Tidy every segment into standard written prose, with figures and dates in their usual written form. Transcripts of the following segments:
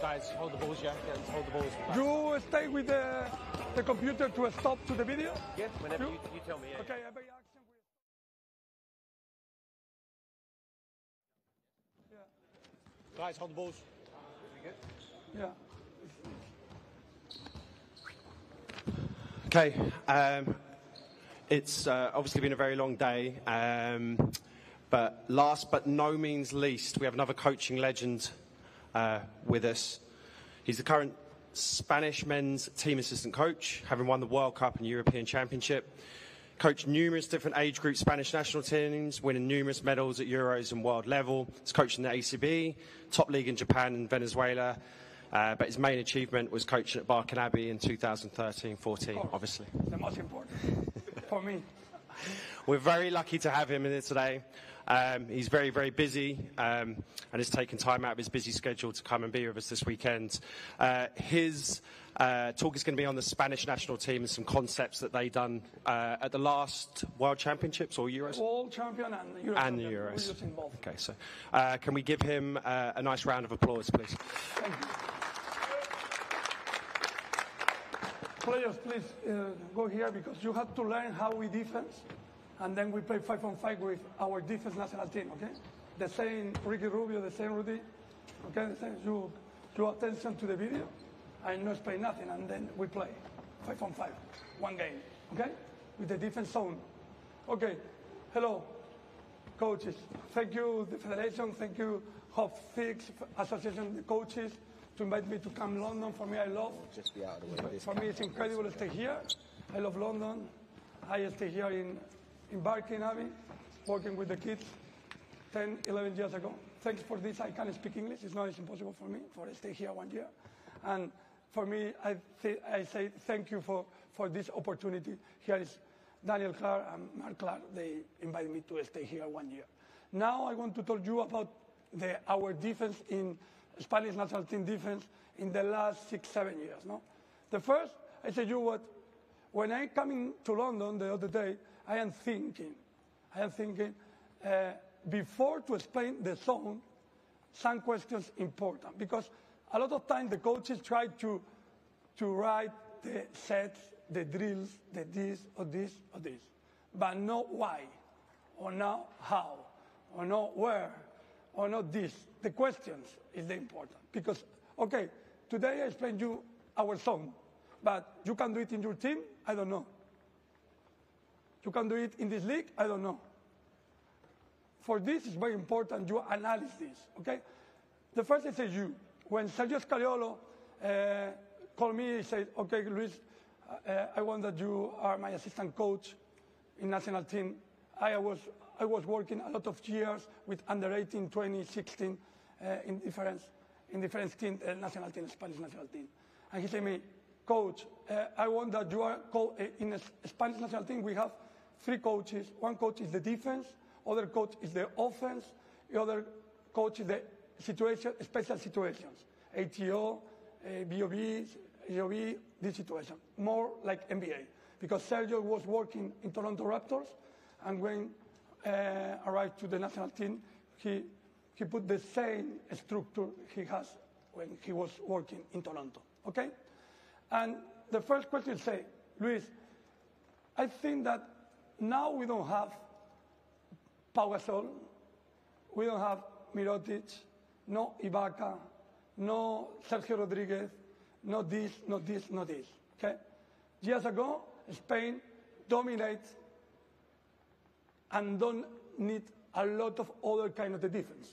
guys, hold the balls, yeah, hold the balls. Back. You stay with the computer to a stop to the video? Yeah, whenever you tell me. Yeah. Okay, every action. Yeah. Guys, hold the balls. Good? Yeah. Okay, it's obviously been a very long day, but last but no means least, we have another coaching legend with us. He's the current Spanish men's team assistant coach, having won the World Cup and European Championship, coached numerous different age group Spanish national teams, winning numerous medals at Euros and world level. He's coached in the ACB, top league in Japan and Venezuela. But his main achievement was coaching at Barcan Abbey in 2013-14, obviously. The most important for me. We're very lucky to have him in here today. He's very, very busy and has taken time out of his busy schedule to come and be with us this weekend. His talk is going to be on the Spanish national team and some concepts that they've done at the last World Championships or Euros? World Champion and the Euros. And the Euros. Okay, so can we give him a nice round of applause, please? Thank you. Players, please go here because you have to learn how we defense, and then we play 5-on-5 with our defense national team, okay? The same Ricky Rubio, the same Rudy, okay? The same, you draw attention to the video and not play nothing, and then we play 5-on-5, one game, okay? With the defense zone. Okay, hello, coaches. Thank you, the Federation, thank you, Hoopsfix, Association of Coaches, to invite me to come to London. For me, I love, just be out of the way. For me it's incredible to stay here. I love London. I stay here in Barcan Abbey, working with the kids 10, 11 years ago. Thanks for this, I can speak English. It's not as impossible for me, for I stay here 1 year. And for me, I say thank you for this opportunity. Here is Daniel Clark and Mark Clark. They invited me to stay here 1 year. Now I want to tell you about our defense in Spanish national team defense in the last 6, 7 years. No, the first, I said, you what? When I coming to London the other day, I am thinking before to explain the zone, some questions important, because a lot of times the coaches try to write the sets, the drills, the this or this or this, but not why, or not how, or not where, or not this. The questions is the important, because, okay, today I explained you our zone, but you can do it in your team, I don't know. You can do it in this league, I don't know. For this, it's very important you analyze this, okay? The first I say you. When Sergio Scariolo called me, he said, okay, Luis, I want that you are my assistant coach in national team. I was working a lot of years with under 18, 20, 16 in different team, national team, Spanish national team. And he said me, coach, I want that you are in a Spanish national team. We have 3 coaches. One coach is the defense, other coach is the offense, the other coach is the situation, special situations, ATO, BOB, this situation, more like NBA. Because Sergio was working in Toronto Raptors, and when arrived to the national team, he put the same structure he has when he was working in Toronto, okay? And the first question is say, Luis, I think that now we don't have Pau Gasol, we don't have Mirotic, no Ibaka, no Sergio Rodriguez, no this, no this, no this, okay? Years ago, Spain dominates and don't need a lot of other kind of the defense.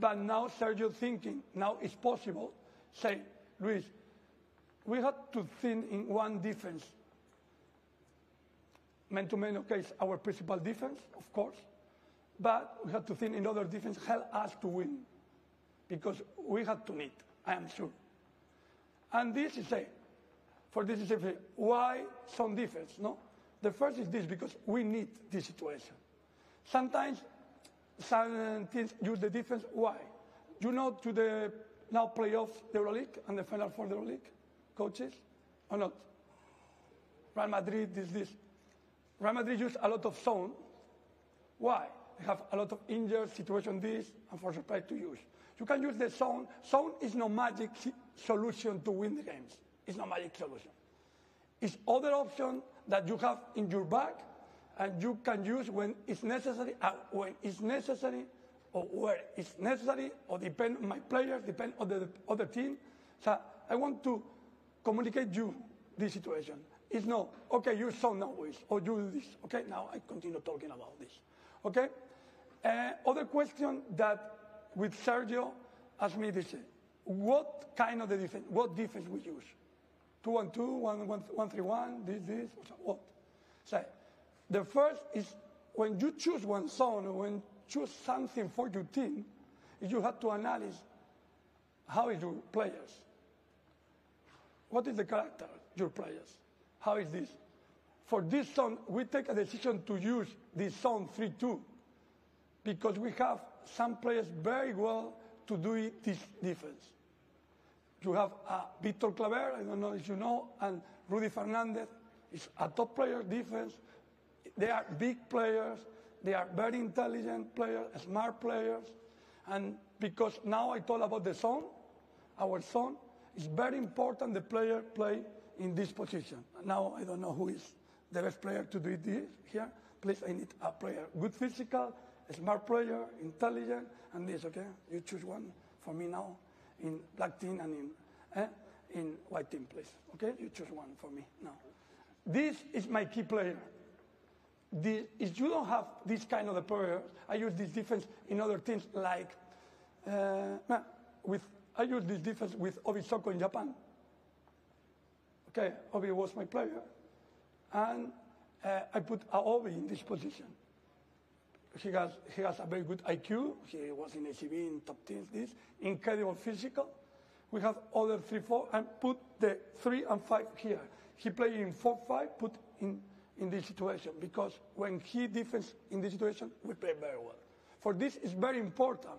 But now Sergio thinking, now it's possible, say, Luis, we have to think in one defense. Man-to-man, okay, is our principal defense, of course, but we have to think in other defense, help us to win, because we have to need, I am sure. And this is a, for this is a, why some defense, no? The first is this, because we need this situation. Sometimes some teams use the defense. Why? You know to the now playoff, the EuroLeague, and the Final Four, the EuroLeague, coaches, or not? Real Madrid, this. Real Madrid use a lot of zone. Why? They have a lot of injured situation, this, and for surprise to use. You can use the zone. Zone is no magic solution to win the games. It's no magic solution. It's other option that you have in your back and you can use when it's necessary, or where it's necessary, or depend on my players, depend on the other team. So I want to communicate you this situation. It's not, okay, you saw no ways, or you do this. Okay, now I continue talking about this. Okay? Other question that with Sergio asked me this, what kind of the defense, what defense we use? 2-1-2, 1-3-1, this, what? So the first is when you choose one zone, when choose something for your team, you have to analyze how is your players. What is the character of your players? How is this? For this zone, we take a decision to use this zone 3-2 because we have some players very well to do this defense. You have Victor Claver, I don't know if you know, and Rudy Fernandez is a top player defense. They are big players. They are very intelligent players, smart players, and because now I talk about the zone, our zone, it's very important the player play in this position. Now I don't know who is the best player to do this here. Please, I need a player, good physical, a smart player, intelligent, and this, okay? You choose one for me now in black team and in white team, please, okay? You choose one for me now. This is my key player. If you don't have this kind of a player, I use this defense in other teams like, I use this defense with Obi Soko in Japan. Okay, Obi was my player. And I put Obi in this position. He has a very good IQ. He was in ACB, in top teams, this. Incredible physical. We have other 3-4, and put the 3 and 5 here. He played in 4-5, put in this situation, because when he defends in this situation, we play very well. For this, it's very important.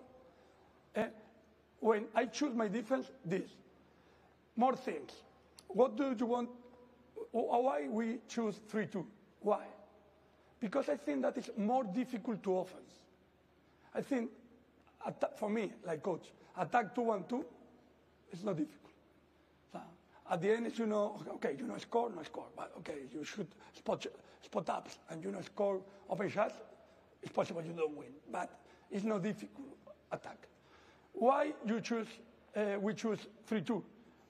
When I choose my defense, this. More things. What do you want? Why we choose 3-2? Why? Because I think that is more difficult to offense. I think, for me, like coach, attack 2-1-2 is not difficult. So, at the end, you know, okay, you know score, no score, but okay, you should spot ups and you know score open shots, it's possible you don't win, but it's not difficult attack. Why you choose, we choose 3-2?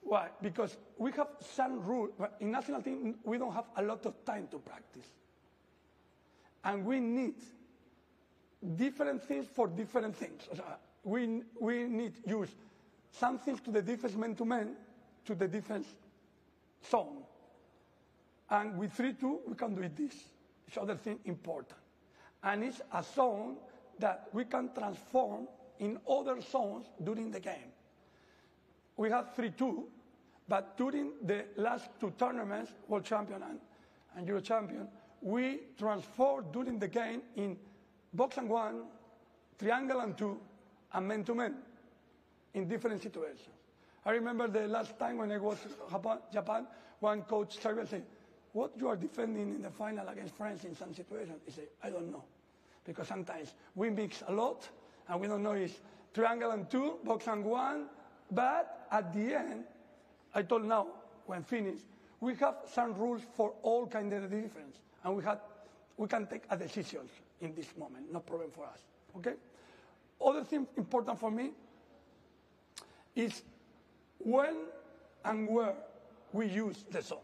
Why? Because we have some rule, in national team, we don't have a lot of time to practice. And we need different things for different things. We need use some things to the defense man-to-man, to the defense zone. And with 3-2, we can do it this. It's other thing important. And it's a zone that we can transform in other zones during the game. We have 3-2, but during the last two tournaments, World Champion and Euro Champion, we transformed during the game in box and one, triangle and two, and man-to-man in different situations. I remember the last time when I was in Japan, one coach said, what you are defending in the final against France in some situation? He said, I don't know, because sometimes we mix a lot, and we don't know it's triangle and two, box and one, but at the end, I told now, when finished, we have some rules for all kinds of defense, and we can take a decision in this moment, no problem for us, okay? Other thing important for me is when and where we use the zone.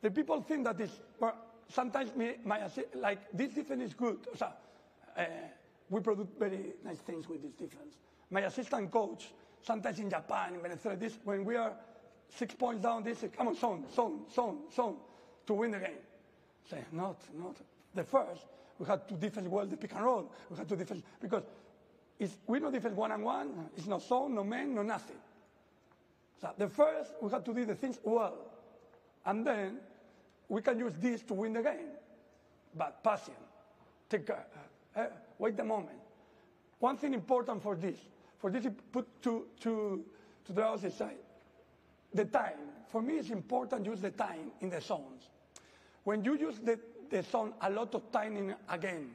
The people think that it's, sometimes like this defense is good. So, we produce very nice things with this defense. My assistant coach, sometimes in Japan, in Venezuela, this, when we are 6 points down, this is, come on, zone, to win the game. Say, not. The first, we had to defend well the pick and roll. We had to defend, because we don't defend one on one, it's no zone, no man, no nothing. So the first, we have to do the things well. And then we can use this to win the game. But patient, take care, wait a moment. One thing important for this you put to the other side. The time, for me it's important to use the time in the zones. When you use the zone a lot of time in a game,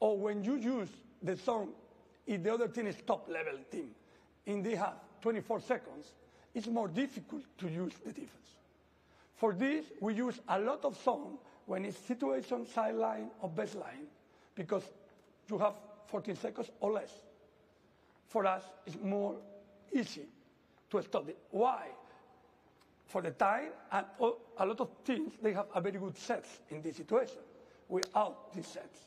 or when you use the zone If the other team is top-level team, and they have 24 seconds, it's more difficult to use the defense. For this, we use a lot of zone when it's situation, sideline, or baseline, because you have 14 seconds or less. For us, it's more easy to stop it. Why? For the time, and a lot of teams, they have a very good sets in this situation, without these sets.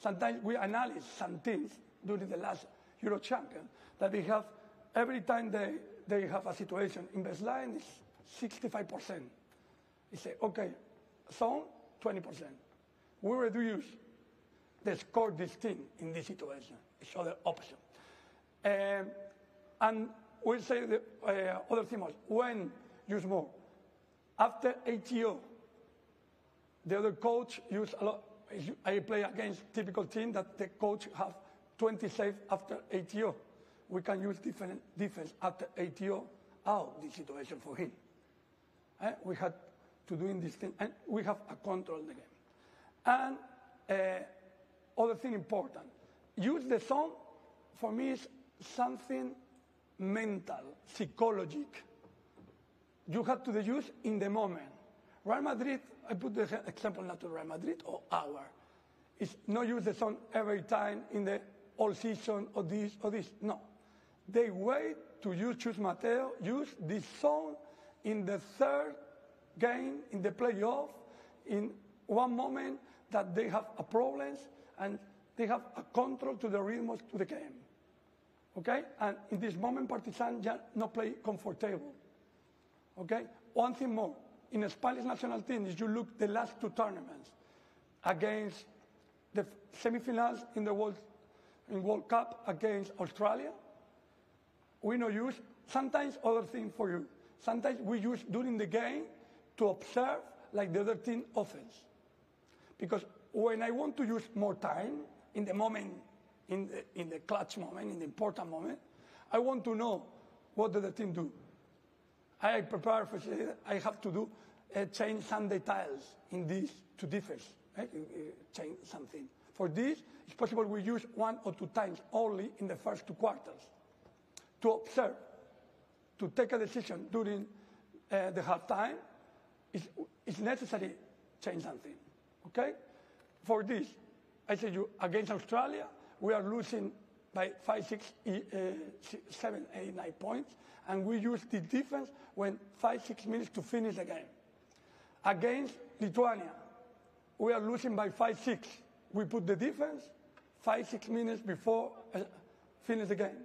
Sometimes we analyze some teams during the last Euro champion that we have, every time they have a situation in baseline, it's 65%. They say, okay, zone, 20%. We reduce the score this team in this situation. It's other option. And we'll say the other thing was, when use more. After ATO, the other coach used a lot. I play against typical team that the coach have 20 saves after ATO. We can use different defense after ATO out the situation for him. We had to do in this thing, and we have a control of the game. And other thing important, use the zone for me is something mental, psychologic. You have to use in the moment. Real Madrid, I put the example not to Real Madrid or our. It's not use the zone every time in the all season or this or this. No. They wait to choose Mateo, use this zone in the third game, in the playoff, in one moment that they have a problems and they have a control to the rhythm of the game. Okay? And in this moment, Partizan just not play comfortable. Okay? One thing more. In the Spanish national team, if you look the last two tournaments against the semifinals in the World Cup against Australia, we no use sometimes other thing for you. Sometimes we use during the game to observe like the other team offense. Because when I want to use more time in the moment, in the clutch moment, in the important moment, I want to know what the other team do. I prepare for I have to do change some details in this to differ, right? Change something. For this, it's possible we use one or two times only in the first two quarters to observe, to take a decision during the half time. It's necessary change something. Okay? For this, I say you against Australia, we are losing by 5, 6, 7, 8, 9 points, and we use the defense when 5, 6 minutes to finish the game. Against Lithuania, we are losing by 5, 6. We put the defense 5, 6 minutes before finish the game.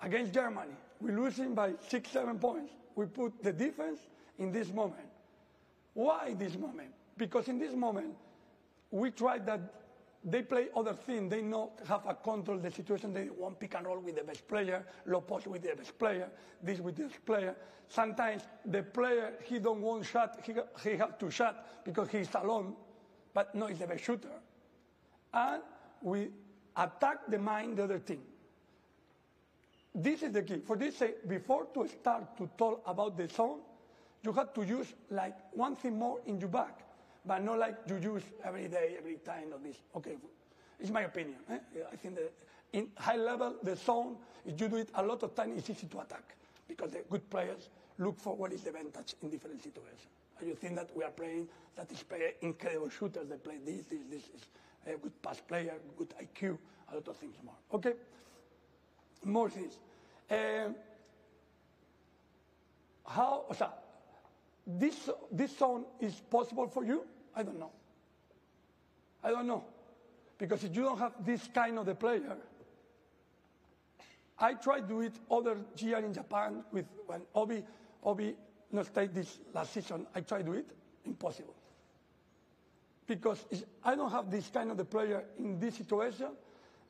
Against Germany, we're losing by 6, 7 points. We put the defense in this moment. Why this moment? Because in this moment, we try that they play other things. They not have a control the situation. They want pick and roll with the best player, low post with the best player, this with the best player. Sometimes the player, he don't want shot, he have to shot because he's alone, but no, he's the best shooter. And we attack the mind of the other team. This is the key. For this, before to start to talk about the zone, you have to use like one thing more in your back, but not like you use every day, every time of this. Okay, it's my opinion. Eh? I think that in high level, the zone, if you do it a lot of time, it's easy to attack because the good players look for what is the advantage in different situations. And you think that we are playing, that is incredible shooters, they play this is a good pass player, good IQ, a lot of things more. Okay, more things. How, so, this zone is possible for you? I don't know. I don't know. Because if you don't have this kind of the player, I tried to do it other year in Japan with when Obi not stayed this last season, I tried to do it, impossible. Because I don't have this kind of the player in this situation,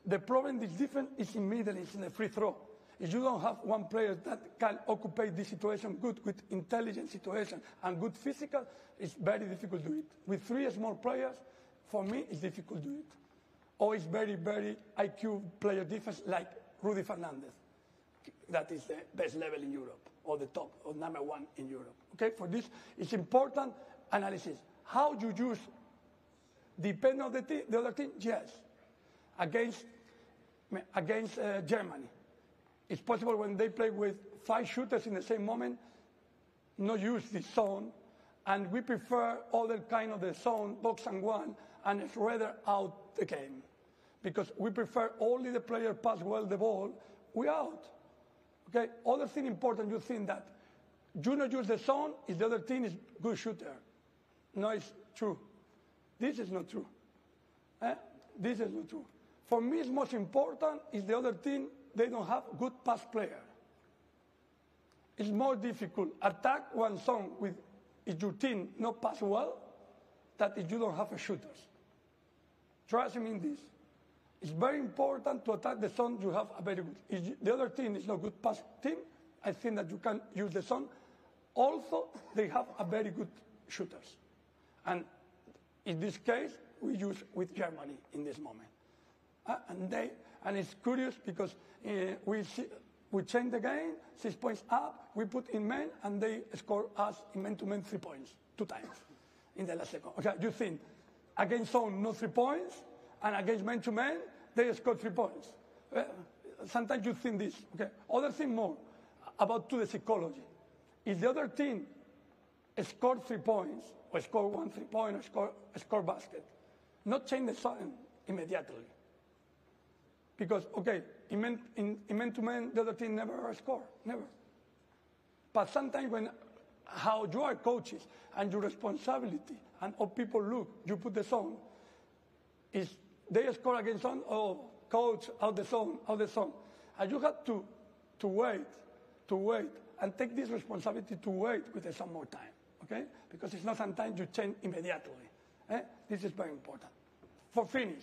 the problem is different, it's in middle, it's in the free throw. If you don't have one player that can occupy this situation good with intelligent situation and good physical, it's very difficult to do it. With 3 small players, for me, it's difficult to do it. Or it's very, very IQ player defense like Rudy Fernandez. That is the best level in Europe, or the top, or #1 in Europe. Okay, for this, it's important analysis. How you use, depend on the other team, yes. Against against Germany. It's possible when they play with five shooters in the same moment, not use the zone, and we prefer other kind of the zone, box and one, and it's rather out the game. Because we prefer only the player pass well the ball, we out. Okay, other thing important, you think that you not use the zone, is the other team is good shooter. No, it's true. This is not true. This is not true. For me, it's most important is the other team, they don't have good pass player. It's more difficult. Attack one zone with if your team not pass well, that if you don't have a shooters. Trust me in this. It's very important to attack the zone you have a very good. If the other team is not good pass team, I think that you can use the zone. Also, they have a very good shooters. And in this case, we use with Germany in this moment. And it's curious because we change the game, 6 points up, we put in men, and they score us in men-to-men 3 points, 2 times in the last second. Okay, you think, against zone, no 3 points, and against men-to-men, they score 3 points. Sometimes you think this. Okay. Other thing more, about to the psychology. If the other team scored 3 points, or score 1 3-point, or score basket, not change the zone immediately. Because, okay, in men-to-men, the other team never score, never. But sometimes when how you are coaches and your responsibility and how people look, you put the zone, is they score against zone, oh, coach, out the zone. And you have to wait, and take this responsibility to wait with the zone more time, okay? Because it's not sometimes you change immediately. Eh? This is very important. For finish,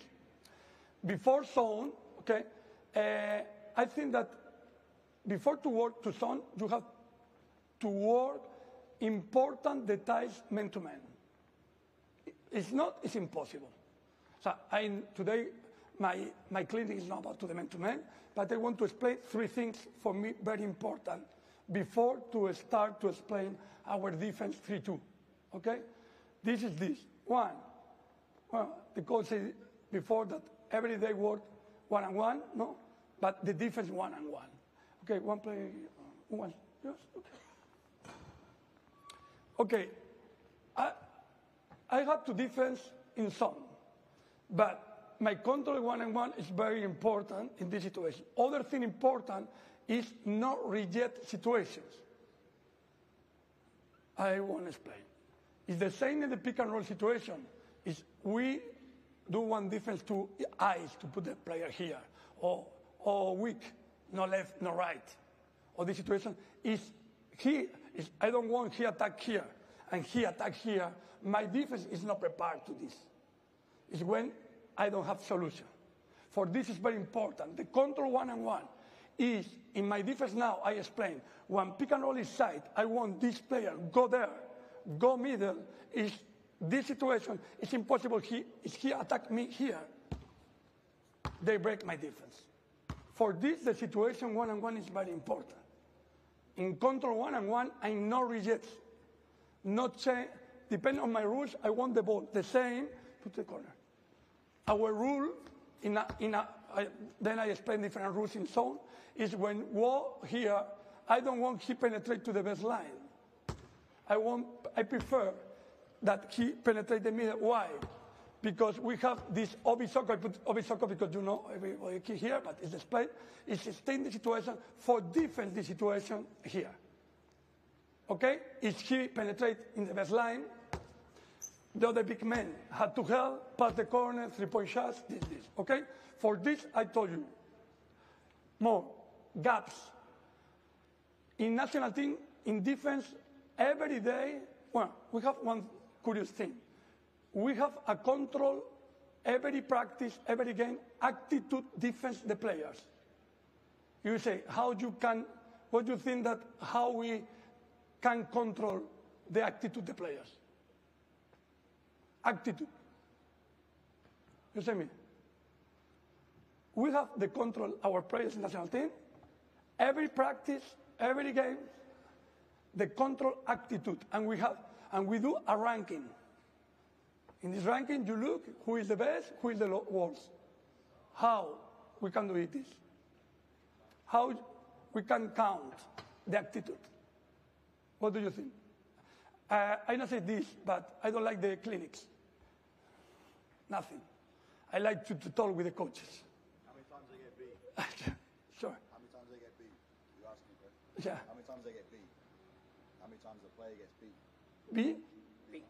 before zone, okay, I think that before to work to zone, you have to work important details man to man. It's impossible. So today, my clinic is not about to the man to man, but I want to explain 3 things for me very important before to start to explain our defense 3-2, okay? This is this. One, well, the coach said before that every day work 1-on-1, no? But the defense 1-on-1. Okay, one play, one, yes, okay. Okay, I have to defense in zone, but my control 1-on-1 is very important in this situation. Other thing important is not reject situations. I won't explain. It's the same in the pick and roll situation. Is we do one difference to eyes to put the player here, or weak, no left, no right. Or the situation is I don't want he attack here and he attack here. My defense is not prepared to this. It's when I don't have solution. For this is very important. The control 1-on-1 is in my defense now. I explain when pick and roll is side. I want this player go there, go middle. Is this situation, it's impossible. He attacked me here. They break my defense. For this, the situation 1-on-1 is very important. In control 1-on-1, I no rejects. Not change. Depending on my rules, I want the ball. The same, put the corner. Our rule, then I explain different rules in zone, is when wall here, I don't want he penetrate to the baseline. I prefer that he penetrated the middle. Why? Because we have this Obi Soko. I put Obi Soko because you know everybody here, but it's displayed. It's staying the situation for defense the situation here. Okay? Is he penetrate in the baseline? The other big man had to help, pass the corner, 3-point shots, this. Okay? For this, I told you. More gaps. In national team, in defense, every day, well, we have one curious thing. We have a control, every practice, every game, attitude defense the players. You say, what do you think that how we can control the attitude the players? Attitude. You see me? We have the control our players in the national team. Every practice, every game, the control attitude, and we do a ranking. In this ranking, you look who is the best, who is the worst. How? we can do it is how we can count the attitude. What do you think? I don't say this, but I don't like the clinics. Nothing. I like to talk with the coaches. How many times they get beat? Sure. How many times they get beat? You asked me, bro. Yeah. How many times they get beat? How many times the player gets beat? Beat?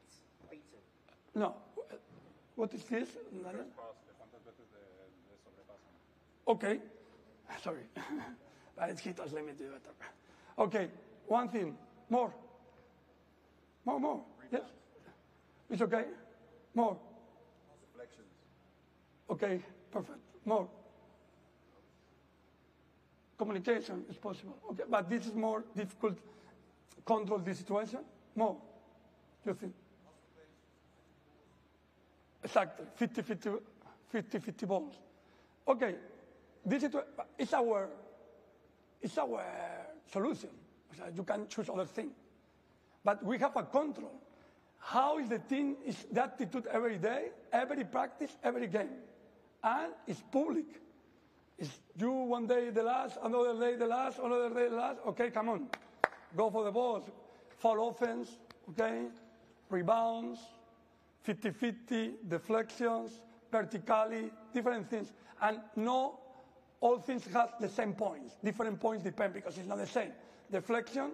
Beaten. No. What is this? Okay. Sorry. But he does let me do better. Okay. One thing. More. More. Yes. It's okay. More. Deflections. Okay. Perfect. More. Communication is possible. Okay. But this is more difficult. Control the situation. More. You think? Exactly. 50 balls. Okay. This is our. It's our solution. You can choose other things. But we have a control. How is the team, is the attitude every day, every practice, every game. And it's public. It's you one day the last, another day the last, another day the last. Okay, come on. Go for the balls. Foul offense, okay? Rebounds, 50-50, deflections, vertically, different things. And no, all things have the same points. Different points depend because it's not the same. Deflection,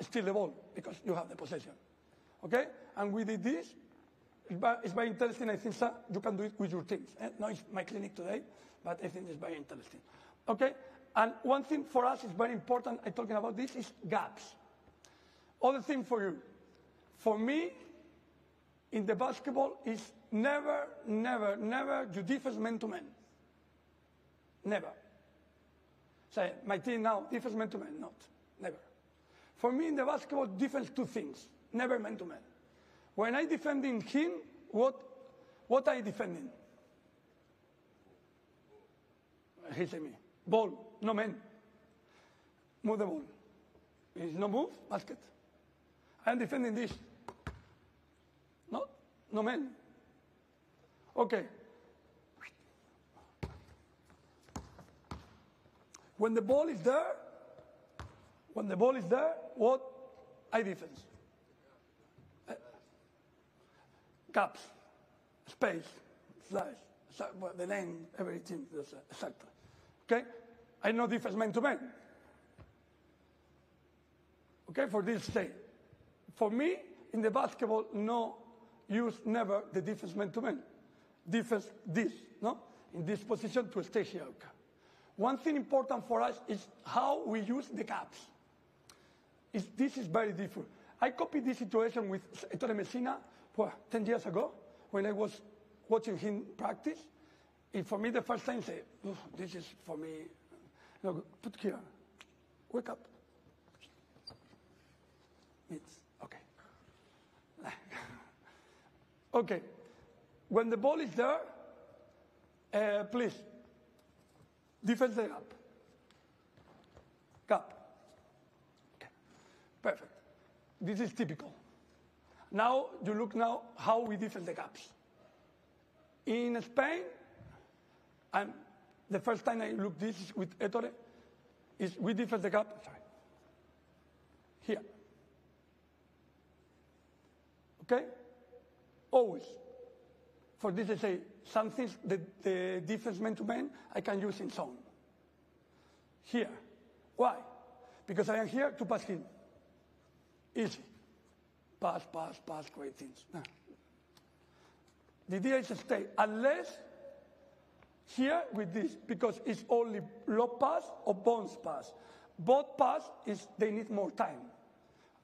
steal the ball because you have the possession. Okay? And we did this. It's very interesting. I think so. You can do it with your teams. No, it's my clinic today, but I think it's very interesting. Okay? And one thing for us is very important, I'm talking about this, is gaps. Other thing for you. For me, in the basketball, is never you defense man-to-man. Never. Say, my team now, defense man-to-man, not. Never. For me, in the basketball, defense two things. Never man-to-man. When I defending him, what I defending? He said me. Ball, no man. Move the ball. It's no move, basket. I'm defending this. No man. Okay. When the ball is there, what? I defense. Gaps, space, slice, well, the name, every team, etc. Okay? I know defense man to man. Okay, for this thing. For me, in the basketball, no, use never the defense man to man. Defense this, no? In this position to stay here. One thing important for us is how we use the gaps. This is very different. I copied this situation with Ettore Messina 10 years ago when I was watching him practice. And for me, the first time, say, this is for me. No, put here. Wake up. It's okay. Okay. When the ball is there, please. Defense the gap. Okay. Perfect. This is typical. Now you look now how we defend the gaps. In Spain, the first time I look this with Ettore, is we defend the gap. Sorry. Here. Okay? Always. For this, I say, some things that the defense man-to-man, I can use in zone. Here. Why? Because I am here to pass him. Easy. Pass, great things. No. The idea is to stay, unless here with this, because it's only low pass or bounce pass. Both pass, they need more time.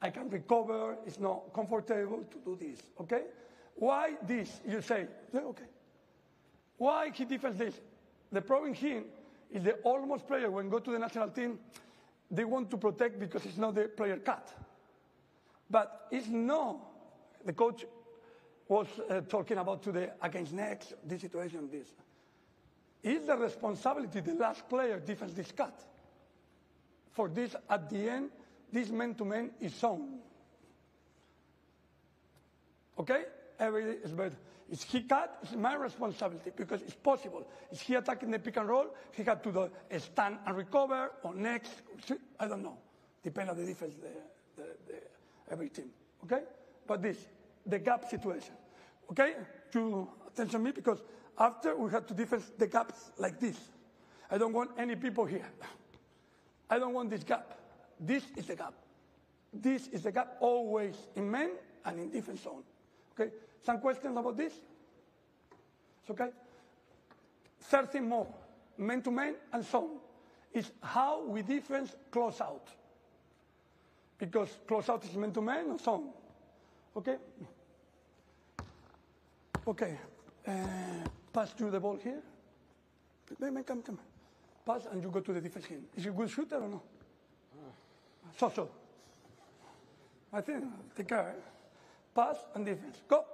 I can recover, it's not comfortable to do this, okay? Why this? You say, okay. Why he defends this? The problem here is the almost player, when go to the national team, they want to protect because it's not the player cut. But it's no. The coach was talking about today against next, this situation, this. It's the responsibility, the last player defends this cut. For this, at the end, this man-to-man is zone. Okay? everything is better. If he cut, it's my responsibility because it's possible. If he attacking the pick and roll, he had to do a stand and recover or next. I don't know. Depends on the defense, every team. Okay? But this, the gap situation. Okay? To attention me because after we have to defend the gaps like this. I don't want any people here. I don't want this gap. This is the gap. This is the gap always in men and in defense zone. Okay? Some questions about this? It's okay? Third thing more, men to men and zone, is how we defense close out. Because close out is men to men and zone. Okay? Okay. Pass to the ball here. Come. Pass and you go to the defense team. Is he a good shooter or no? So. I think, take care. Pass and defense. Go.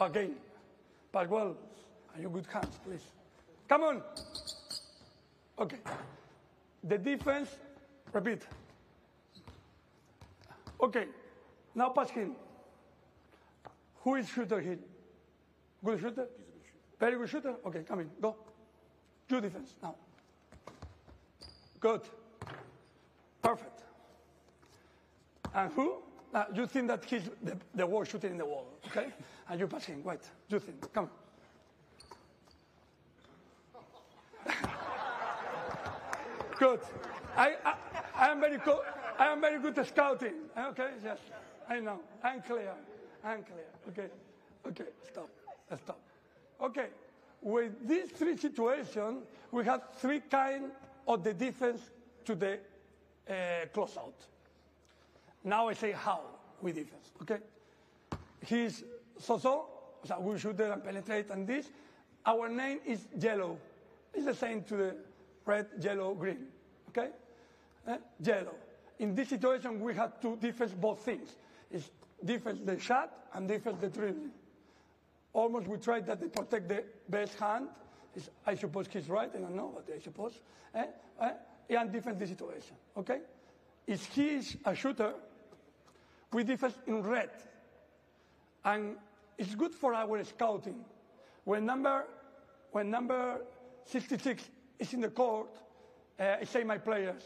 Again. Pass well. Are you good hands, please? Come on. Okay. The defense, repeat. Okay. Now pass him. Who is shooter here? Good shooter? He's a good shooter. Very good shooter? Okay, come in. Go. Do defense now. Good. Perfect. And who? You think that he's the wall shooter in the wall, okay? And you pass him. Wait. You think. Come on. Good. I am very good at scouting. Okay. Yes. I know. I'm clear. I'm clear. Okay. Okay. Stop. Stop. Okay. With these three situations, we have three kinds of the defense to the closeout. Now I say how we defense, okay? He's so-so, so we shoot and penetrate and this. Our name is yellow. It's the same to the red, yellow, green, okay? Yellow. In this situation, we have to defense both things. It's defense the shot and defense the dribbling. Almost we tried that they protect the best hand. It's, I suppose he's right, I don't know, but I suppose. And defend the situation, okay? If he is a shooter, we defend in red. And it's good for our scouting. When number 66 is in the court, I say my players,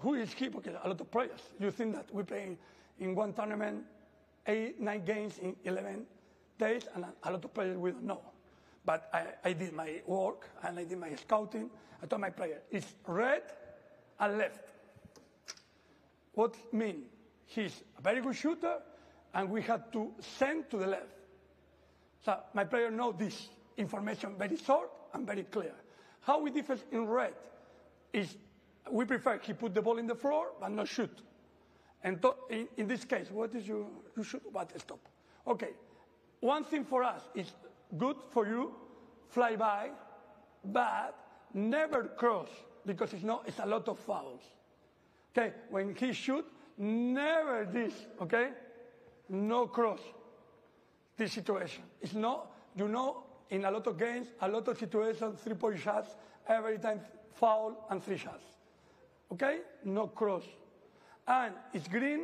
who is he? Okay, a lot of players. You think that we play in one tournament, 8, 9 games in 11 days, and a lot of players we don't know. But I did my work, and I did my scouting. I told my player, it's red and left. What mean? He's a very good shooter, and we had to send to the left. So my player know this information very short and very clear. How we differ in red is we prefer he put the ball in the floor, but not shoot. And in this case, what is you shoot, but stop. Okay, one thing for us is good for you, fly by, but never cross, because it's a lot of fouls. Okay, when he shoot, never this, okay? No cross, this situation. It's not, in a lot of games, a lot of situations, three-point shots, every time foul and three shots. Okay, no cross. And it's green.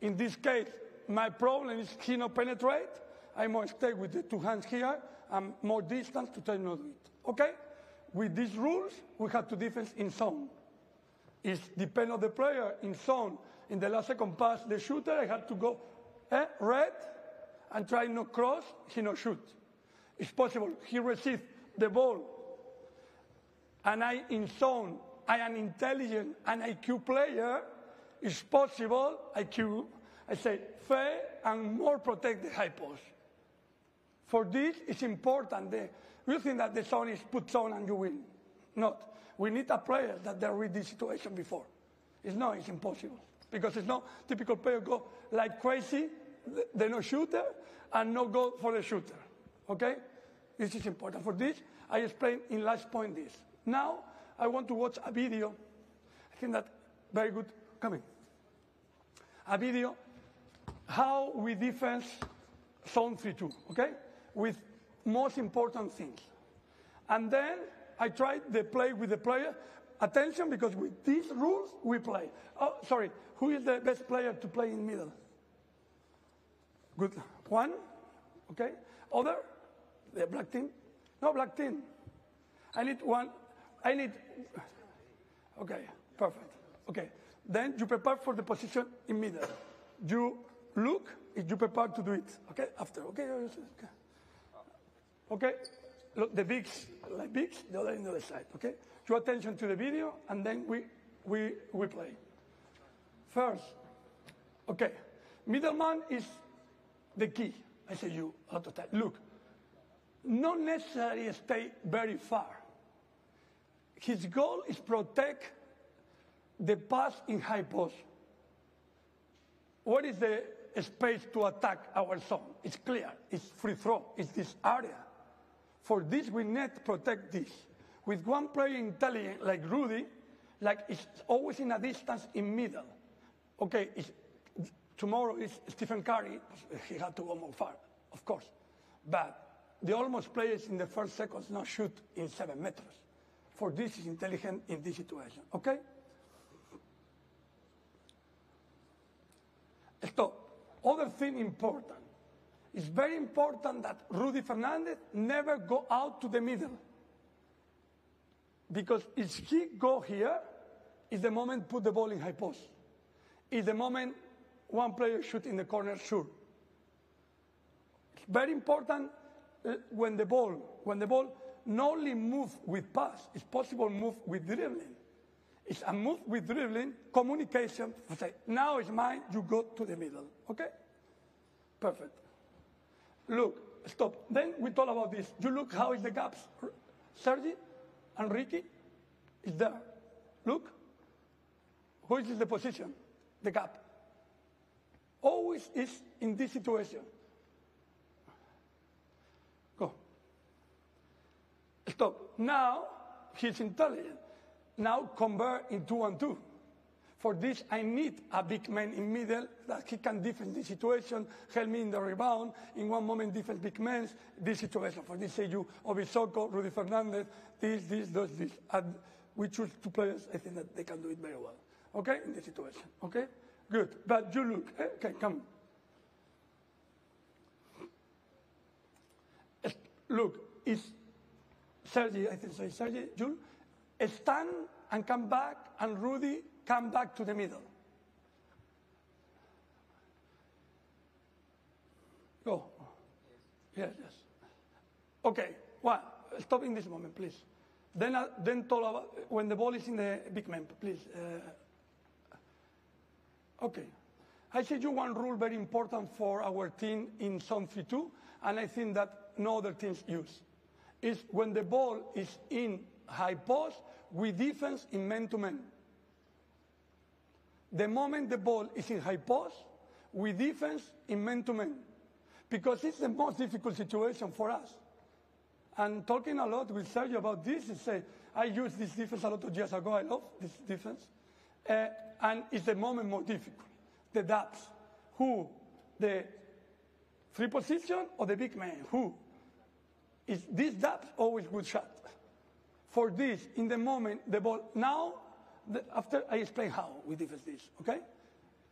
In this case, my problem is he not penetrate. I must stay with the two hands here and more distance to try not to do it, okay? With these rules, we have to defense in zone. It depends on the player in zone. In the last second pass, the shooter, I had to go red and try not cross, he not shoot. It's possible. He received the ball. And I in zone, I am intelligent and IQ player. It's possible, IQ, I say fair and more protect the high post. For this, it's important. You think that the zone is put zone and you win. Not. We need a player that they read this situation before. It's impossible. Because it's not typical player go like crazy, they no shooter, and no go for the shooter. Okay? This is important. For this, I explained in last point this. Now, I want to watch a video. I think that very good coming. A video, how we defense zone 3-2, okay? With most important things. And then I tried to play with the player. Attention, because with these rules, we play. Oh, sorry, who is the best player to play in middle? Good. One. Okay. Other. The black team. No, black team. I need one. I need. Okay. Perfect. Okay. Then you prepare for the position immediately. You look if you prepare to do it. Okay. After. Okay. Okay. Okay. Look, the bigs, like bigs, the other in the other side. Okay. Draw attention to the video, and then we play. First. Okay. Middleman is the key. I say you all the time. Look, not necessarily stay very far. His goal is protect the pass in high post. What is the space to attack our zone? It's clear. It's free throw. It's this area. For this, we need to protect this. With one player intelligent like Rudy, like it's always in a distance in middle. Okay. It's, tomorrow is Stephen Curry. He had to go more far, of course. But the almost players in the first seconds not shoot in 7 meters. For this is intelligent in this situation. Okay? Stop. Other thing important. It's very important that Rudy Fernandez never go out to the middle. Because if he go here, it's the moment put the ball in high post. It's the moment one player shoot in the corner, sure. It's very important when the ball not only move with pass, it's possible move with dribbling. It's a move with dribbling, communication, say, now it's mine, you go to the middle, okay? Perfect. Look, stop. Then we talk about this. You look how is the gaps. Sergi and Ricky is there. Look, who is the position? The gap. Always is in this situation. Go. Stop. Now, he's intelligent. Now, convert in 2-on-2. For this, I need a big man in middle that he can defend the situation, help me in the rebound, in one moment defend big men, this situation. For this, say you, Obi Soko, Rudy Fernandez, this. And we choose two players, I think that they can do it very well. Okay? In this situation. Okay? Good, but you look. Okay, come. Look, is Sergi, I think so, Sergi, Llull, stand and come back, and Rudy come back to the middle. Go. Yes. Okay, one. Stop in this moment, please. Then talk about when the ball is in the big man, please. Okay. I said you one rule very important for our team in zone 3-2, and I think that no other teams use. Is when the ball is in high post, we defense in man-to-man. The moment the ball is in high post, we defense in man-to-man. Because it's the most difficult situation for us. And talking a lot with Sergio about this, he said, I used this defense a lot of years ago, I love this defense. And it's the moment more difficult. The depth, who, the free position or the big man, who? Is this depth always good shot? For this, in the moment, the ball, now, after I explain how we defense this, okay?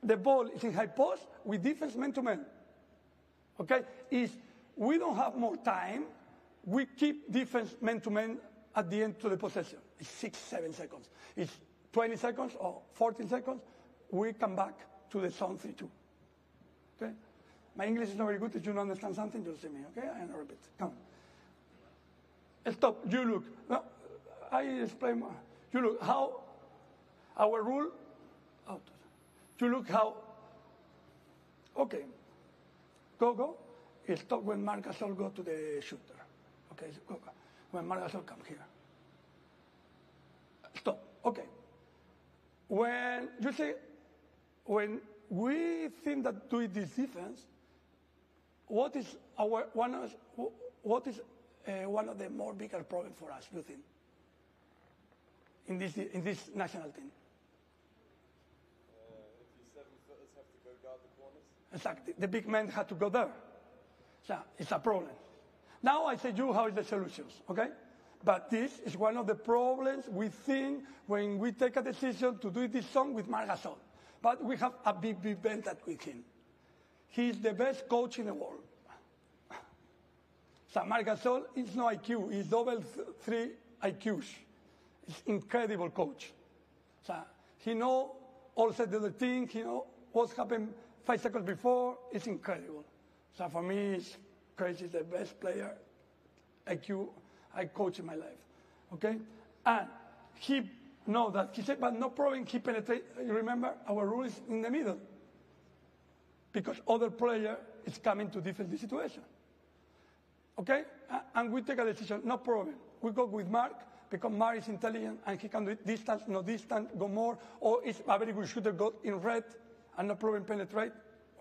The ball is in high post, we defense man to man, okay? We don't have more time, we keep defense man to man at the end to the possession. It's 6-7 seconds. It's 20 seconds or 14 seconds, we come back to the zone 3-2. Okay? My English is not very good. If you don't understand something, just say me, okay? And I'll repeat. Come. Stop. You look. No, I explain more. You look how our rule out. You look how. Okay. Go. Stop when Marc Gasol go to the shooter. Okay, so go. When Marc Gasol come here. Stop. Okay. When you say, when we think that doing this defense, what is one of the more bigger problems for us? You think in this national team? If the 7 footers have to go guard the corners. Exactly, the big men had to go there. So it's a problem. Now I say to you, how is the solutions? Okay. But this is one of the problems we think when we take a decision to do this song with Marc Gasol. But we have a big event that we can. He's the best coach in the world. So Marc Gasol is no IQ. He's double three IQs. He's incredible coach. So he knows all the other things. He knows what's happened 5 seconds before. It's incredible. So for me, it's crazy. The best player IQ I coach in my life. Okay? And he knows that. He said, but no problem, he penetrates. Remember, our rule is in the middle. Because other player is coming to defend the situation. Okay? And we take a decision, no problem. We go with Mark, because Mark is intelligent, and he can do it distance, no distance, go more, or it's a very good shooter, go in red, and no problem, penetrate.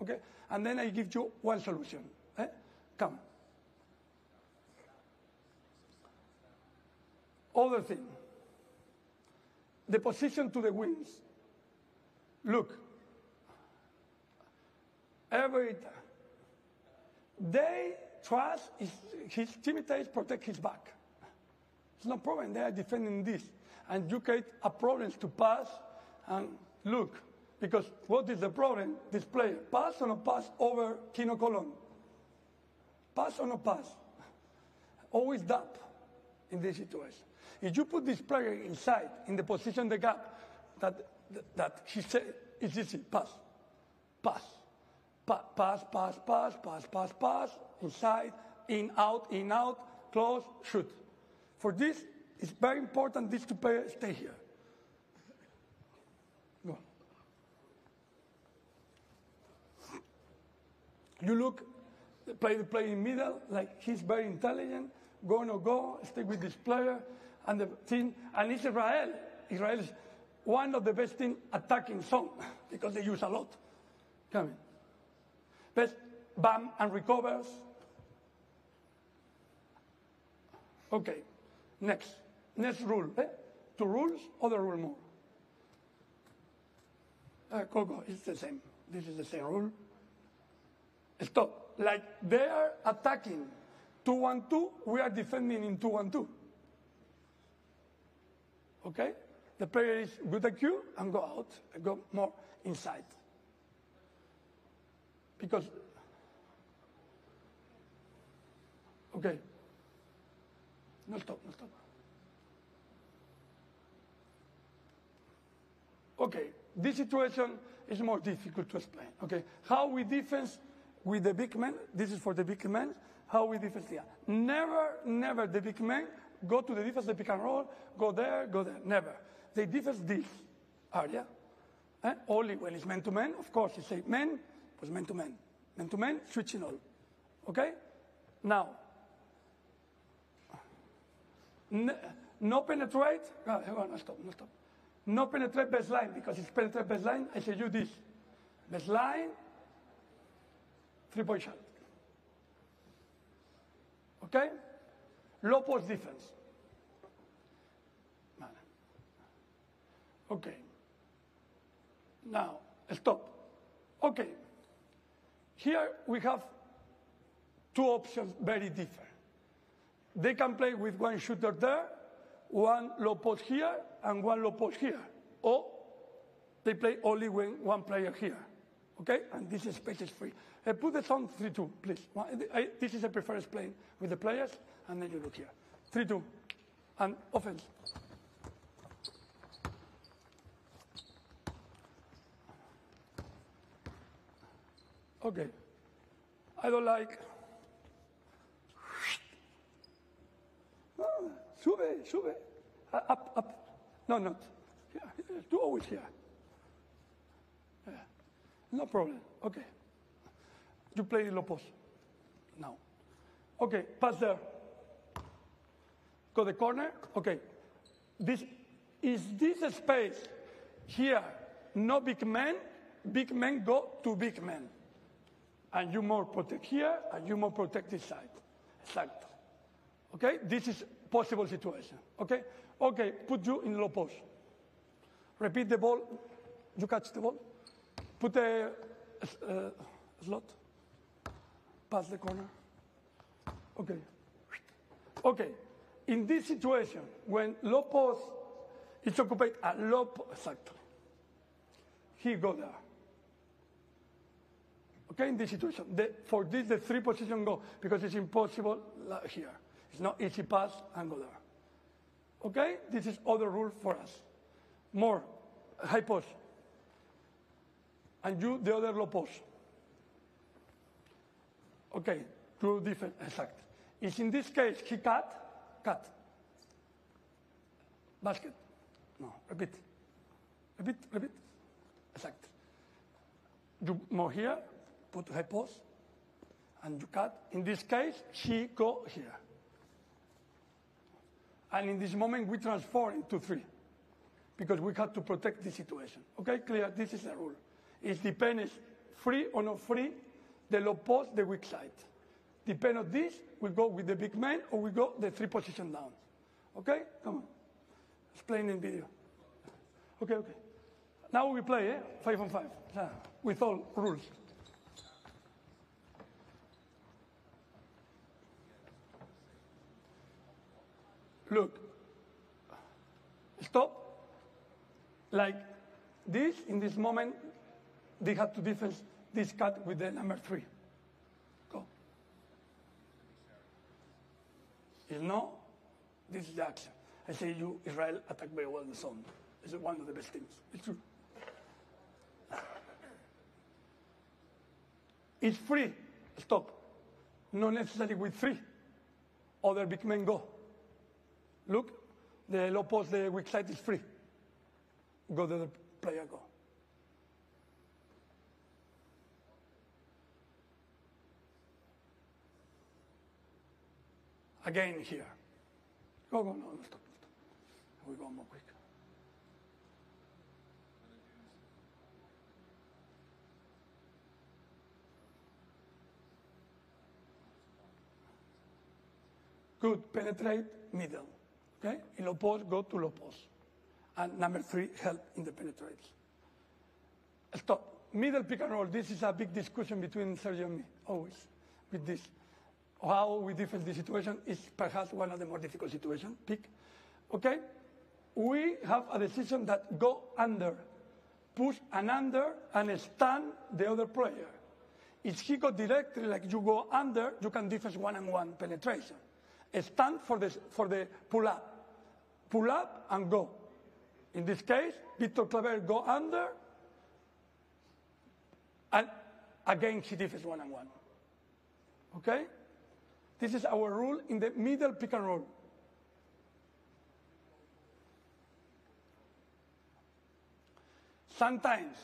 Okay? And then I give you one solution. Eh? Come. Other thing, the position to the wings. Look, every time they trust his teammates protect his back. It's no problem. They are defending this, and you create a problem to pass and look. Because what is the problem? This player pass or no pass over Kino Colon. Pass or no pass. Always doubt in this situation. If you put this player inside, in the position, the gap, that he said, it's easy, pass, pass, pass, pass, pass, pass, pass, pass, inside, in, out, close, shoot. For this, it's very important these two players stay here. Go on. You look, play in middle, like he's very intelligent, go, no, go, stay with this player, and the team, and it's Israel. Israel is one of the best team attacking zone because they use a lot. Coming. Best bam and recovers. Okay, next. Next rule. Eh? Two rules, other rule more. Coco, it's the same. This is the same rule. Stop. Like they are attacking 2-1-2, we are defending in 2-1-2. Okay? The player is good at you and go out, and go more inside. Because, okay. No stop, no stop. Okay, this situation is more difficult to explain. Okay, how we defense with the big men, this is for the big men, how we defense here. Never, never the big men go to the defense, the pick and roll, go there, never. They defense this area, eh? Only when it's man-to-man, of course, you say man, it was man-to-man. Man-to-man, switching all, okay? Now, no penetrate, no stop, no stop. No penetrate baseline, because it's penetrate baseline, I say you this. Baseline, three-point shot, okay? Low post defense. Okay. Now, stop. Okay. Here we have two options very different. They can play with one shooter there, one low post here, and one low post here. Or they play only when one player here. Okay? And this is space is free. Put the song 3-2, please. This is a preferred playing with the players. And then you look here. 3-2. And offense. Okay. I don't like. Oh, sube, sube. Up, up. No, not. Yeah, do always here. Yeah. No problem. Okay. You play low post. Now. Okay, pass there. Go the corner, okay. This is this space here, no big men go to big men. And you more protect here, and you more protect this side. Exacto. Okay, this is possible situation, okay? Okay, put you in low post. Repeat the ball, you catch the ball. Put a slot, pass the corner. Okay, okay. In this situation, when low post is occupied at low post, he go there. okay, in this situation. For this, the three position go, because it's impossible here. It's not easy pass and go there. Okay, this is other rule for us. More high post. And you, the other low post. Okay, two different, exact. It's in this case, he cut. Basket. No, repeat. Exact. You more here, put high post, and you cut. In this case, she go here. And in this moment, we transform into three, because we have to protect the situation. Okay, clear, this is the rule. It depends free or not free, the low post, the weak side. Depend on this, we go with the big man, or we go the three position down. Okay, come on. Explain in video. Okay. Now we play, 5-on-5, with all rules. Look, stop. Like this, in this moment, they have to defend this cut with the number 3. Go. If no, this is the action. I say you, Israel, attack very well the zone. It's one of the best teams. It's true. It's free. Stop. Not necessarily with 3. Other big men go. Look, the low post, the weak side is free. Go to the player, go. Again here. Go, no, stop. We go more quick. Good, penetrate, middle. Okay? In low post, go to low post. And number 3, help in the penetrates. Stop. Middle pick and roll. This is a big discussion between Sergio and me, always, with this. How we defend the situation is perhaps one of the more difficult situations. Pick. Okay? We have a decision that go under, push and under, and stand the other player. If he go directly, like you go under, you can defend one-on-one penetration. Stand for the pull-up. Pull up and go. In this case, Victor Claver go under, and again he defends one-on-one. Okay? This is our rule in the middle pick and roll. Sometimes,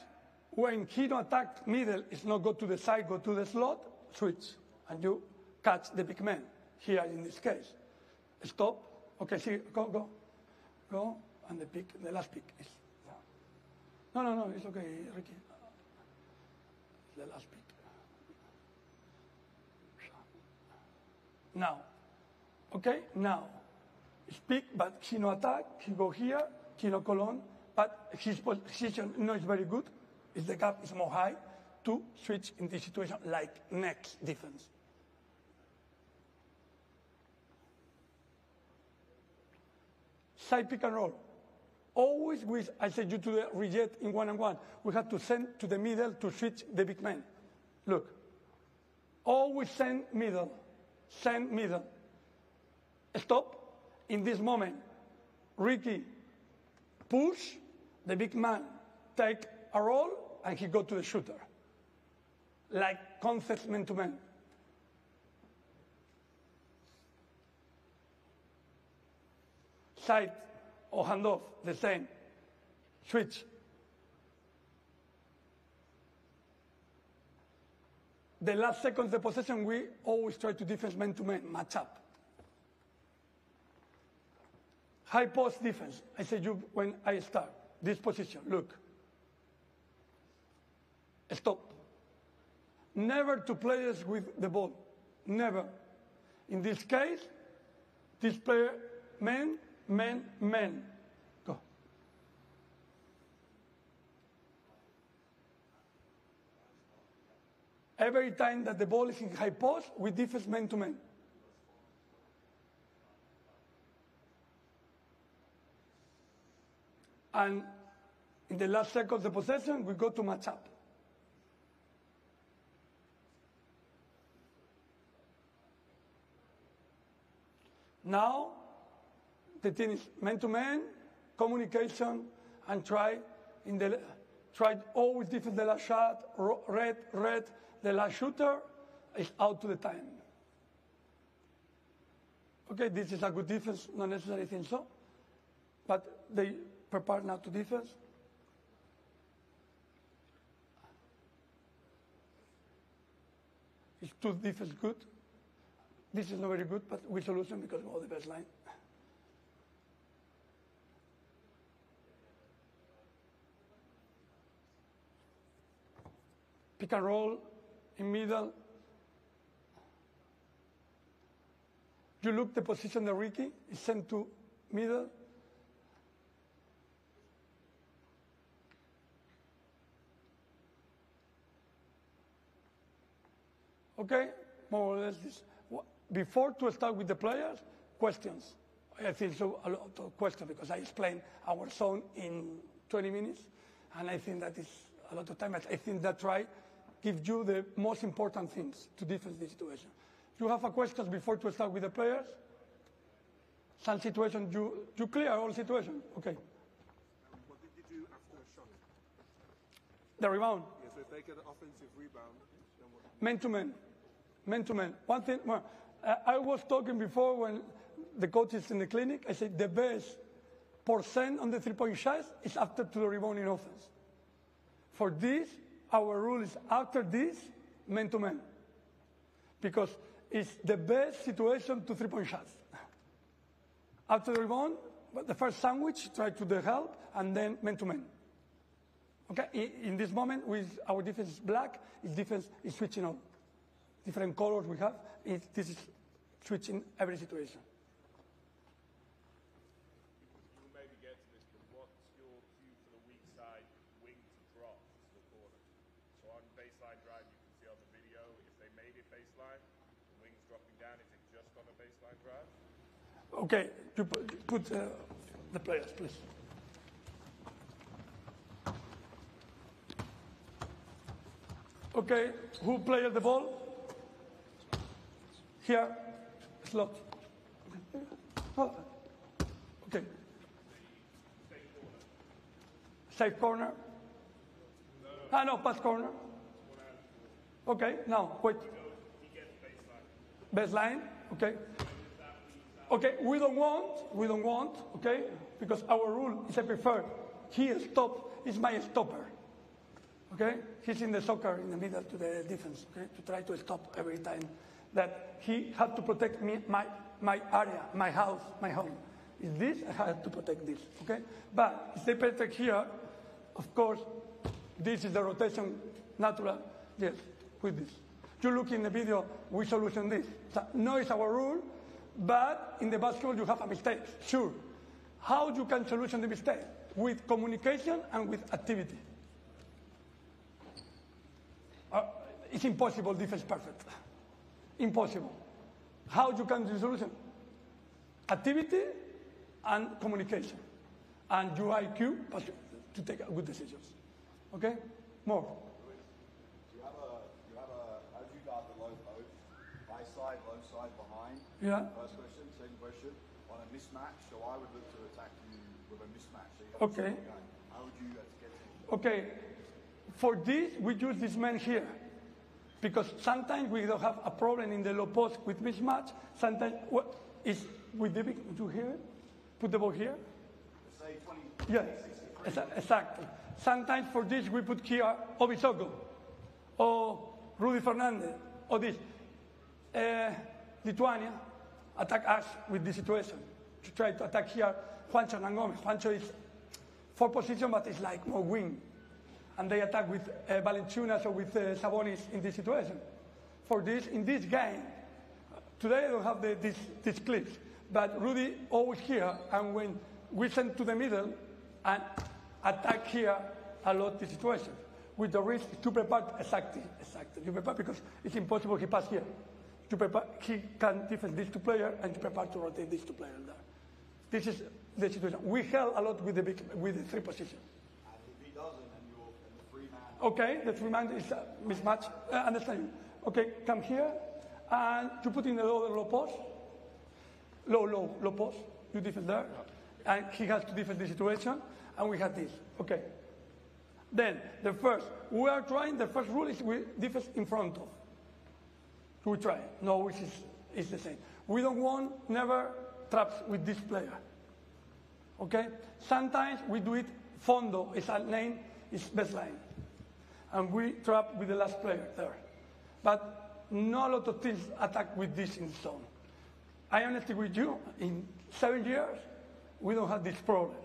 when he don't attack middle, it's not go to the side, go to the slot, switch, and you catch the big man. Here in this case. Stop. Okay, see, go. And the pick, the last pick is. No, it's okay, Ricky. The last pick. Now. Okay, now. It's pick, but he no attack, he go here, he no colon, but his position no is very good. If the gap is more high, to switch in this situation like next defense. Side pick and roll. Always with, I said you to the reject in one-on-one. We have to send to the middle to switch the big man. Look. Always send middle. Send middle. Stop. In this moment, Ricky push, the big man take a roll, and he go to the shooter. Like concept man-to-man. Side or handoff, the same. Switch. The last seconds of the possession, we always try to defense man-to-man, match up. High post defense. I said you when I start. This position, look. Stop. Never to players with the ball. Never. In this case, this player, man. Go. Every time that the ball is in high post, we defend man to man. And in the last second of the possession, we go to match up. Now, the team is man-to-man, communication, and try always defend the last shot, red, the last shooter is out to the time. Okay, this is a good defense, not necessarily think so, but they prepare now to defense. It's two defense good. This is not very good, but we solution because we have the best line. Pick and roll in middle. You look the position that Ricky is sent to middle. Okay, more or less this. Before to start with the players, questions. I think so a lot of questions because I explained our zone in 20 minutes, and I think that is a lot of time. I think that try gives you the most important things to defend this situation. You have a question before to start with the players. Some situation you clear all situation. Okay. What did you do after the shot? The rebound. Yes, yeah, so if they get an offensive rebound, then what? Man to man. Man to man. One thing. Well, I was talking before when the coach is in the clinic. I said the best percent on the three-point shots is after to the rebound in offense. For this, our rule is after this, man to man, because it's the best situation to three-point shots. After the rebound, but the first sandwich, try to the help, and then man to man. Okay. In this moment, with our defense is black, its defense is switching on. Different colors we have, this is switching every situation. You will maybe get to this, but what's your cue for the weak side wing to drop to the corner? So on baseline drive, you can see on the video, if they made it baseline, the wing's dropping down, is it just on a baseline drive? Okay, you put the players, please. Okay, who played the ball? Here, slot. Okay. Safe corner. Ah, no, pass corner. Okay, now, wait. Baseline, okay. Okay, we don't want, okay, because our rule is I prefer. He stop, is my stopper. Okay, he's in the soccer in the middle to the defense, okay, to try to stop every time. That he had to protect me, my area, my house, my home. Is this, I had to protect this, okay? But if they protect here, of course, this is the rotation, natural, yes, with this. You look in the video, we solution this. So, no, it's our rule, but in the basketball you have a mistake, sure. How you can solution the mistake? With communication and with activity. It's impossible, defense perfect. Impossible. How you can do the solution? Activity and communication. And your IQ to take good decisions. Okay? More. How do you guard the low post? High side, low side, behind? Yeah. First question, second question. On a mismatch, so I would look to attack you with a mismatch. So you okay. How would you get it? Okay. For this, we use this man here. Because sometimes we don't have a problem in the low post with mismatch. Sometimes what is with the big to here, put the ball here. Say 20. Yes, exactly. Sometimes for this we put here Obi Soko, or Rudy Fernandez, or this. Lithuania attack us with this situation to try to attack here Juancho Nangombe. Juancho is four position, but it's like more wing. And they attack with Valančiūnas or with Sabonis in this situation. For this, in this game, today I don't have this clips, but Rudy always here, and when we send to the middle and attack here a lot the situation, with the risk to prepare, exactly, you prepare because it's impossible he pass here. To prepare, he can defend these two players and to prepare to rotate these two players there. This is the situation. We help a lot with the three position. Okay, the three-man is a mismatch. Understand you. Okay, come here, and you put in the lower low post. low post. You defend there, and he has to defend the situation, and we have this. Okay. Then the first, we are trying. The first rule is we defense in front of. We try. No, which is the same. We don't want never traps with this player. Okay. Sometimes we do it. Fondo is a name. It's baseline, and we trap with the last player there. But not a lot of teams attack with this in the zone. I honestly with you, in 7 years, we don't have this problem,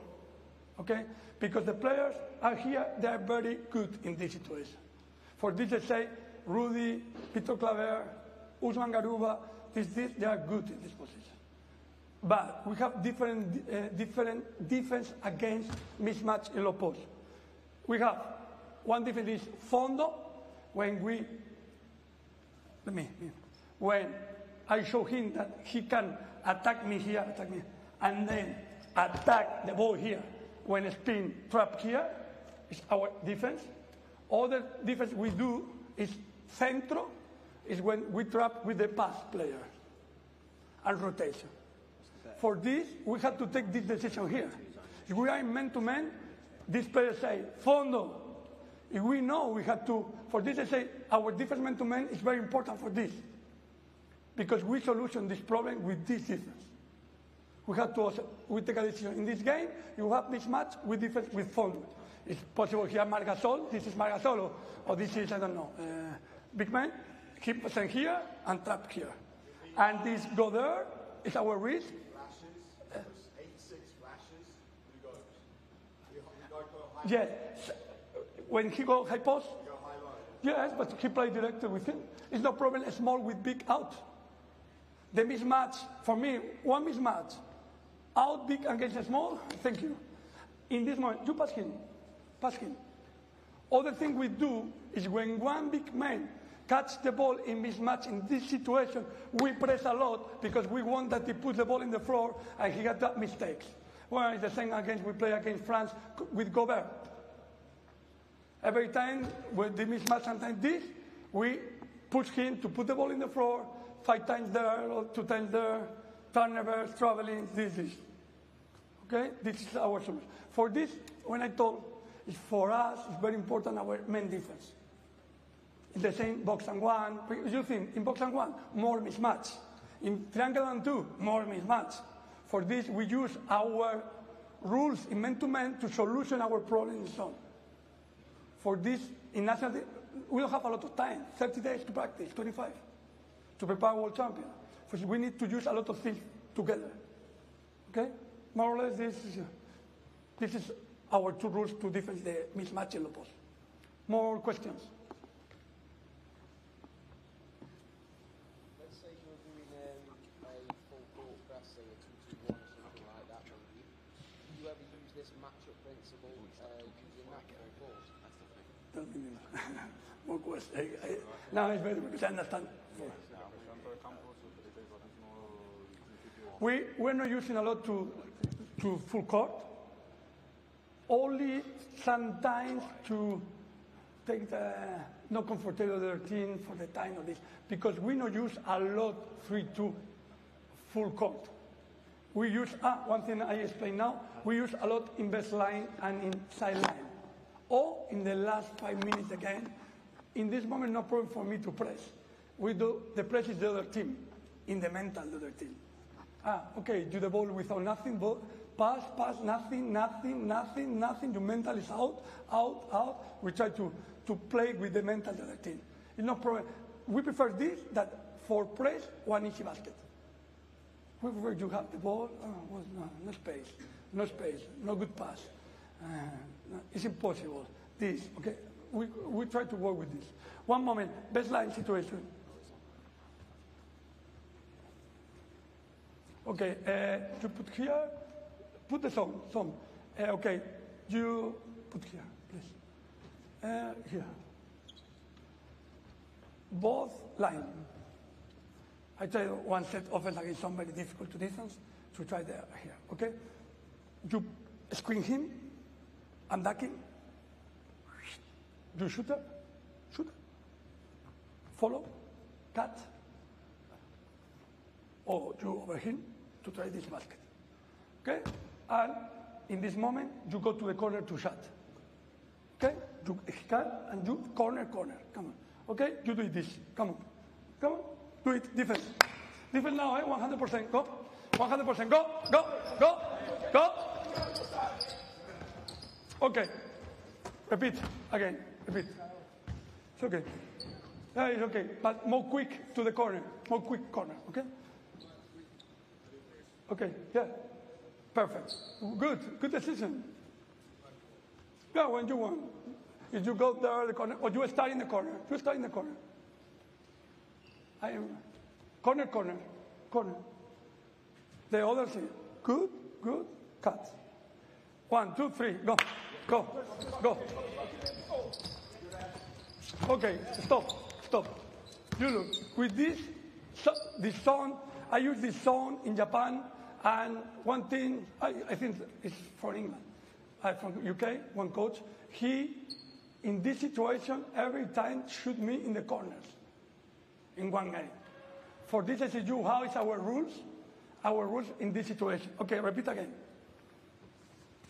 okay? Because the players are here, they are very good in this situation. For this, I say, Rudy, Victor Claver, Usman Garuba, they are good in this position. But we have different defense against mismatch in low post. We have one difference is Fondo, when I show him that he can attack me, and then attack the ball here, when a spin trap here, is our defense. Other defense we do is centro, is when we trap with the pass player, and rotation. For this, we have to take this decision here. If we are in man-to-man, this player say, Fondo. If we know we have to, for this I say, our defense man-to-man is very important for this. Because we solution this problem with this defense. We have to also, we take a decision. In this game, you have mismatch with defense with Fondo. It's possible here Marc Gasol, this is Marc Gasol, or this is, I don't know, big man. He sent here and trap here. And this go there, is our risk. Yes, when he go high post, yes, but he played directly with him. It's no problem, small with big out. The mismatch, for me, one mismatch. Out, big against small, thank you. In this moment, you pass him, Other thing we do is when one big man catch the ball in mismatch in this situation, we press a lot because we want that he puts the ball in the floor and he got that mistakes. Well, it's the same against, we play against France with Gobert. Every time with the mismatch, sometimes this, we push him to put the ball in the floor, 5 times there, or 2 times there, turnovers, traveling, this. Okay, this is our solution. For this, when I told, it's for us, it's very important, our main defense. It's the same box and one, you think, in box and one, more mismatch. In triangle and two, more mismatch. For this, we use our rules in man-to-man to solution our problem in zone. For this, in national, we don't have a lot of time, 30 days to practice, 25, to prepare world champion. For this, we need to use a lot of things together, okay? More or less, this is our 2 rules to defend the mismatch in the post. More questions? Now it's better because I understand. We're not using a lot to full court, only sometimes to take the not comfortable their team for the time of this, because we not use a lot 3-2 full court. We use, one thing I explain now, we use a lot in baseline and in sideline. Or in the last 5 minutes again, in this moment, no problem for me to press. We do, the press is the other team, in the mental, the other team. Okay, do the ball without nothing, ball, pass, nothing, your mental is out. We try to play with the mental, the other team. It's no problem. We prefer this, that for press, one easy basket. We prefer you have the ball, no space, no good pass. It's impossible, this, okay? We try to work with this. One moment, baseline situation. Okay, you put here, put the song. Okay, you put here, please. Here. Both line. I try one set offense against somebody difficult to distance to try there, here, okay? You screen him, I'm ducking. Do shooter, follow, cut, or do over him, to try this basket. Okay? And in this moment, you go to the corner to shot. Okay? You cut and you corner. Come on. Okay? You do this. Come on. Come on. Do it. Defense. Defense now, eh? 100%. Go. 100%. Go. Go. Go. Go. Okay. Repeat. Again. Repeat. It's okay. Yeah, it's okay. But more quick to the corner. More quick corner. Okay? Okay. Yeah. Perfect. Good. Good decision. Yeah, when you want. If you go there, the corner, or you start in the corner. You start in the corner. I am. Corner, corner, corner. The other thing. Good, good, cut. 1, 2, 3, go, go, go. Okay, stop. You look. With this zone, I use this zone in Japan, and one thing, I think it's from England, from UK, one coach, he, in this situation, every time shoot me in the corners, in one game. For this SCU, how is our rules in this situation. Okay, repeat again.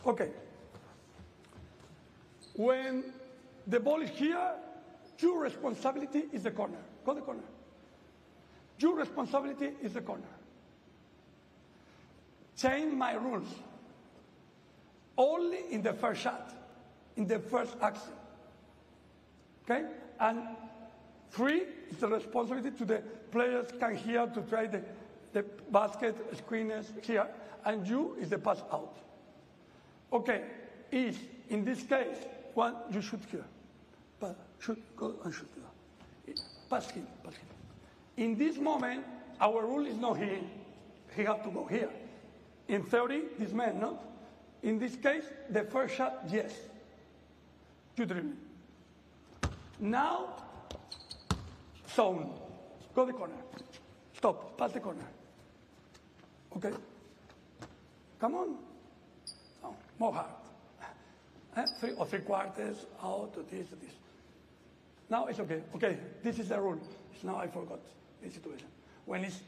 Okay. When the ball is here, your responsibility is the corner. Go to the corner. Your responsibility is the corner. Change my rules. Only in the first shot, in the first action. Okay? And 3 is the responsibility to the players come here to try the basket, screeners here, and you is the pass out. Okay, is in this case, one, you shoot here. But shoot, go and shoot here. Pass him. In this moment, our rule is not here. He has to go here. In theory, this man, not. In this case, the first shot, yes. You dream. Now, zone. Go to the corner. Stop. Pass the corner. Okay. Come on. No. More hard. Three quarters out to this. Now it's okay. Okay. This is the rule. Now I forgot the situation. When it's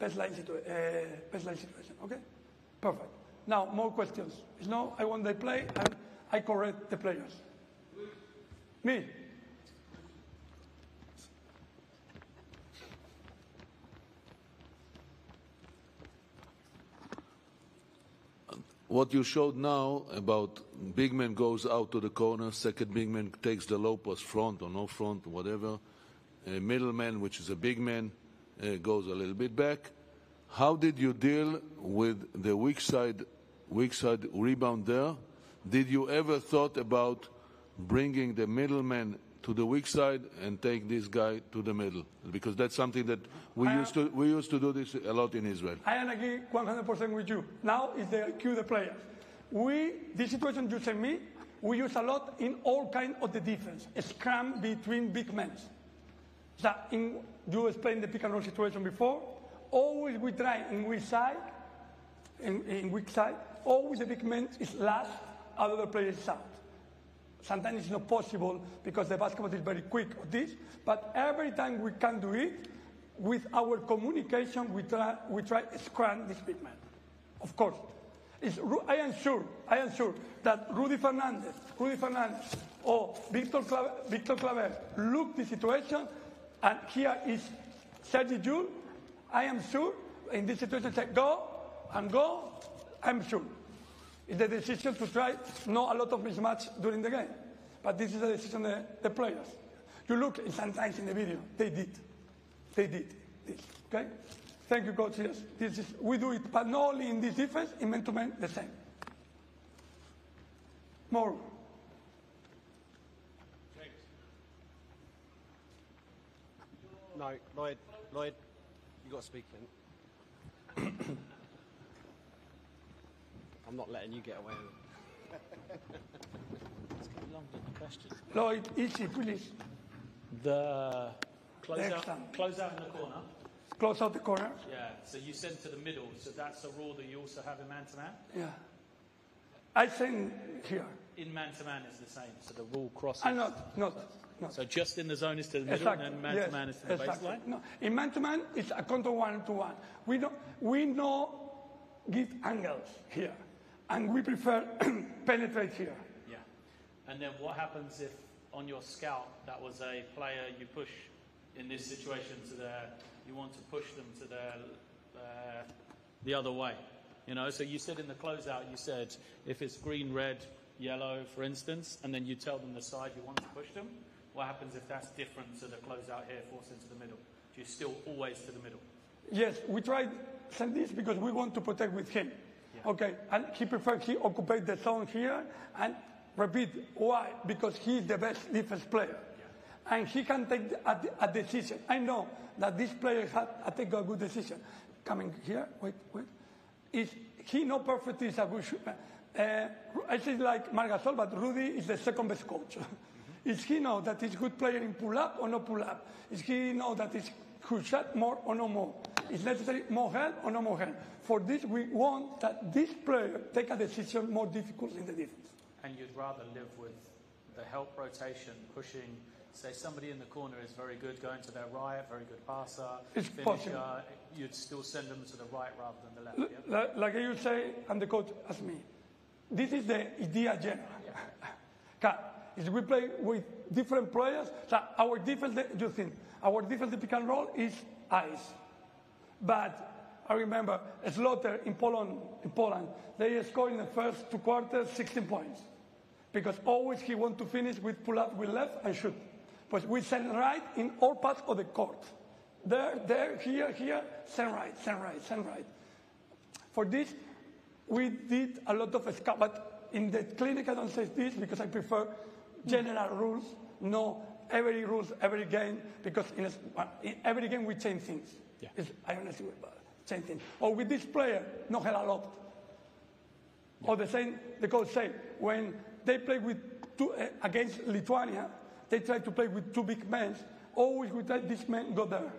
baseline situation. Okay. Perfect. Now more questions. It's now I want the play and I correct the players. Me. What you showed now about big man goes out to the corner, second big man takes the low post, front or no front, whatever. Middle man, which is a big man, goes a little bit back. How did you deal with the weak side rebound there? Did you ever thought about bringing the middle man to the weak side and take this guy to the middle? Because that's something that we used to do this a lot in Israel. I agree 100% with you. Now is the cue the players. This situation you say me, we use a lot in all kind of the defense. A scrum between big men. That in, you explained the pick and roll situation before. Always we try in weak side, always the big man is last, other players is out. Sometimes it's not possible because the basketball is very quick or this, but every time we can do it, with our communication, we try to scrum this big man. Of course. I am sure that Rudy Fernandez or Victor Claver look the situation, and here is Sergi Llull. I am sure in this situation say go, I'm sure. It's the decision to try not a lot of mismatch during the game. But this is a decision of the players. You look sometimes in the video. They did this. Okay? Thank you, coach. Yes. We do it, but not only in this defense, in man-to-man, the same. More. Thanks. No, Lloyd, you got to speak, Clint. I'm not letting you get away with it. It's going to be longer than the question. Lloyd, easy, please. The close out in the corner. Close out the corner? Yeah, so you send to the middle, so that's a rule that you also have in man-to-man? Yeah. I send here. In man-to-man is the same, so the rule crosses. I'm not. No. So just in the zone is to the middle, exactly. And man-to-man is to the baseline? No. In man-to-man, it's a counter one-to-one. We don't give angles here, and we prefer penetrate here. Yeah. And then what happens if, on your scout, that was a player you push in this situation to their... You want to push them to their... the other way, you know? So you said in the closeout, you said, if it's green, red, yellow, for instance, and then you tell them the side you want to push them, what happens if that's different to the closeout here, force into the middle? Do you still always to the middle? Yes, we tried this because we want to protect with him. Yeah. Okay, and he prefers he occupied the zone here, and repeat, why? Because he is the best defense player. Yeah. And he can take a decision. I know that this player had taken a good decision. Coming here, wait. Is he not perfect? Is a good shooter. It's like Marc Gasol, but Rudy is the second best coach. Is he know that he's a good player in pull-up or no pull-up? Is he know that he's good shot more or no more? Is necessary more help or no more help? For this, we want that this player take a decision more difficult in the defense. And you'd rather live with the help rotation, pushing, say somebody in the corner is very good going to their right, very good passer, it's finisher, possible. You'd still send them to the right rather than the left. Yeah? Like you say, and the coach asked me, this is the idea general. Yeah. Is we play with different players. So our defense, you think, our defense pick and roll is ice. But I remember Slaughter in Poland, they scored in the first two quarters 16 points. Because always he wants to finish with pull up with left and shoot. But we send right in all parts of the court. There, here, send right. For this, we did a lot of scout, but in the clinic I don't say this because I prefer general rules, no every rules, every game, because in every game we change things. Yeah. I honestly change things. Or with this player, no hell a lot. Yeah. Or the same, the coach say, when they play with against Lithuania, they try to play with two big men, always we try this man go there.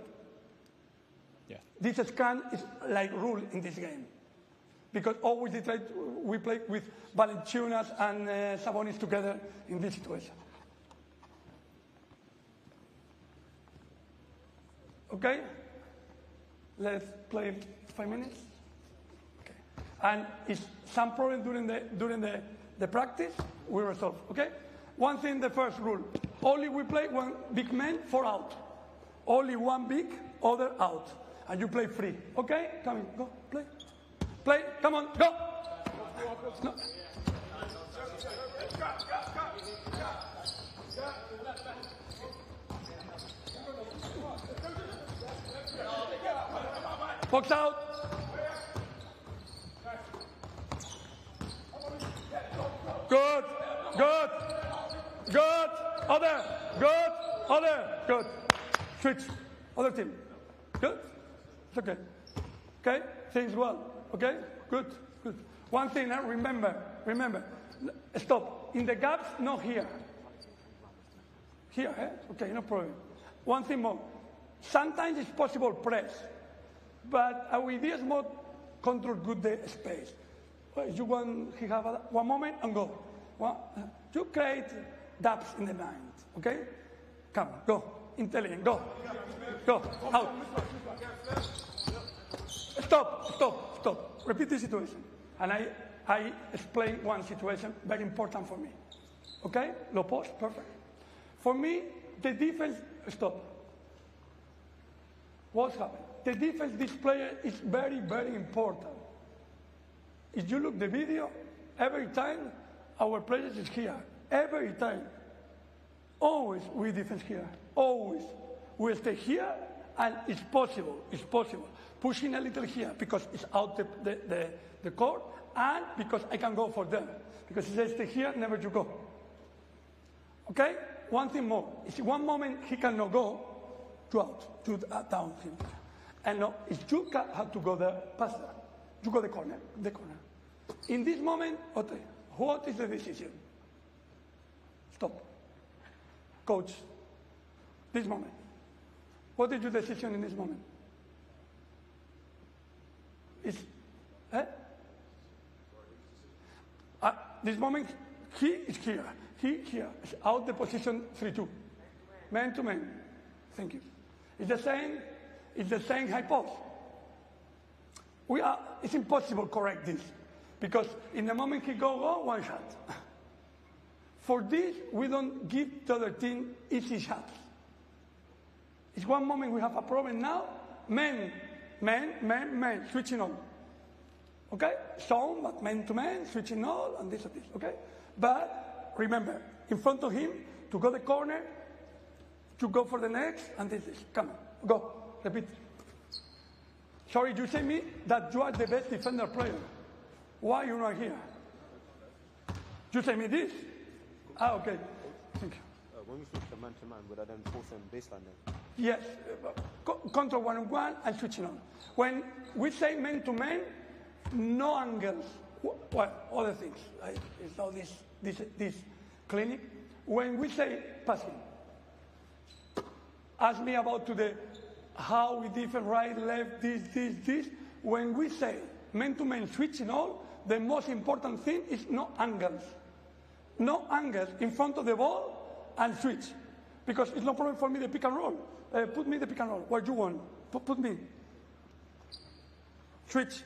Yeah. This scan is like rule in this game. Because always they try to, we play with Valančiūnas and Sabonis together in this situation. Okay? Let's play 5 minutes. Okay. And if some problem during the practice, we resolve, okay? One thing, the first rule, only we play one big man, four out. Only one big, other out. And you play free, okay? Come in, go, play, come on, go! No. Box out! Good, other, good, other, good. Switch, other team. Good, it's okay. Okay, things well. Okay, good. One thing, remember, stop. In the gaps, not here. Here, eh? Okay, no problem. One thing more. Sometimes it's possible press, but our idea is more control good the space. You want to have one moment and go. You create gaps in the mind, okay? Come, go, intelligent, go, out. Stop. Repeat the situation. And I explain one situation, very important for me. Okay? Low post, perfect. For me, the defense, stop. What's happened? The defense, this player is very, very important. If you look the video, every time our players is here. Every time. Always we defense here. Always. We stay here and it's possible. Pushing a little here because it's out the court and because I can go for them. Because if they stay here, never you go. Okay? One thing more. If one moment he cannot go, you out, you down him. And no, if you have to go there, pass there. You go the corner. In this moment, okay, what is the decision? Stop. Coach, this moment. What is your decision in this moment? This moment, he is here. He is out the position 3-2. man to man. Thank you. It's the same hypothesis. It's impossible to correct this, because in the moment he go low, one shot. For this, we don't give the other team easy shots. It's one moment we have a problem now, man, switching on. Okay? Zone, but man to man, switching on, and this and this, okay? But remember, in front of him, to go the corner, to go for the next, and this. Come on, go, repeat. Sorry, you say me that you are the best defender player. Why you not here? You say me this? Ah, okay. Thank you. When we switch to man-to-man, would I then force him baseline then? Yes. Control one-on-one and switching on. When we say man-to-man, no angles. Well, other things. It's not this clinic. When we say passing, ask me about today how we differ right, left, this. When we say man-to-man switching on, the most important thing is no angles. No angles in front of the ball, and switch, because it's no problem for me the pick and roll. Put me the pick and roll. What do you want? Put me. Switch.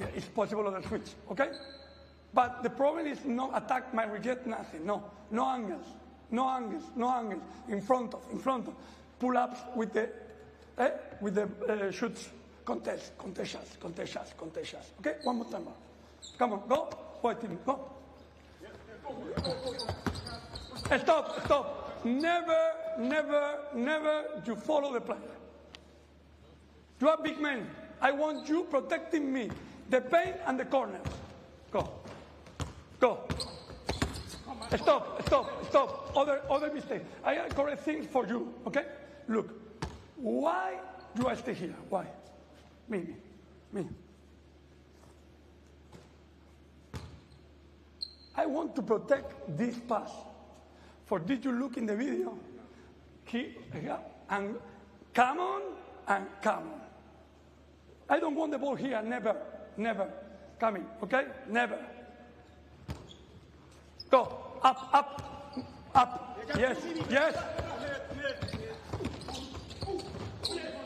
Yeah, it's possible on a switch, okay? But the problem is not attack, my reject, nothing. No angles. In front of. Pull ups with the shoots. Contest shots. Okay, one more time. Come on, go. White team, go. Stop. Never you follow the player. You are big man. I want you protecting me. The paint and the corners. Go. Stop. Other mistake. I correct things for you, okay? Look, why do I stay here? Why? Me. I want to protect this pass. For did you look in the video? And come on. I don't want the ball here, never. Coming, okay? Never. Go, up. Yes.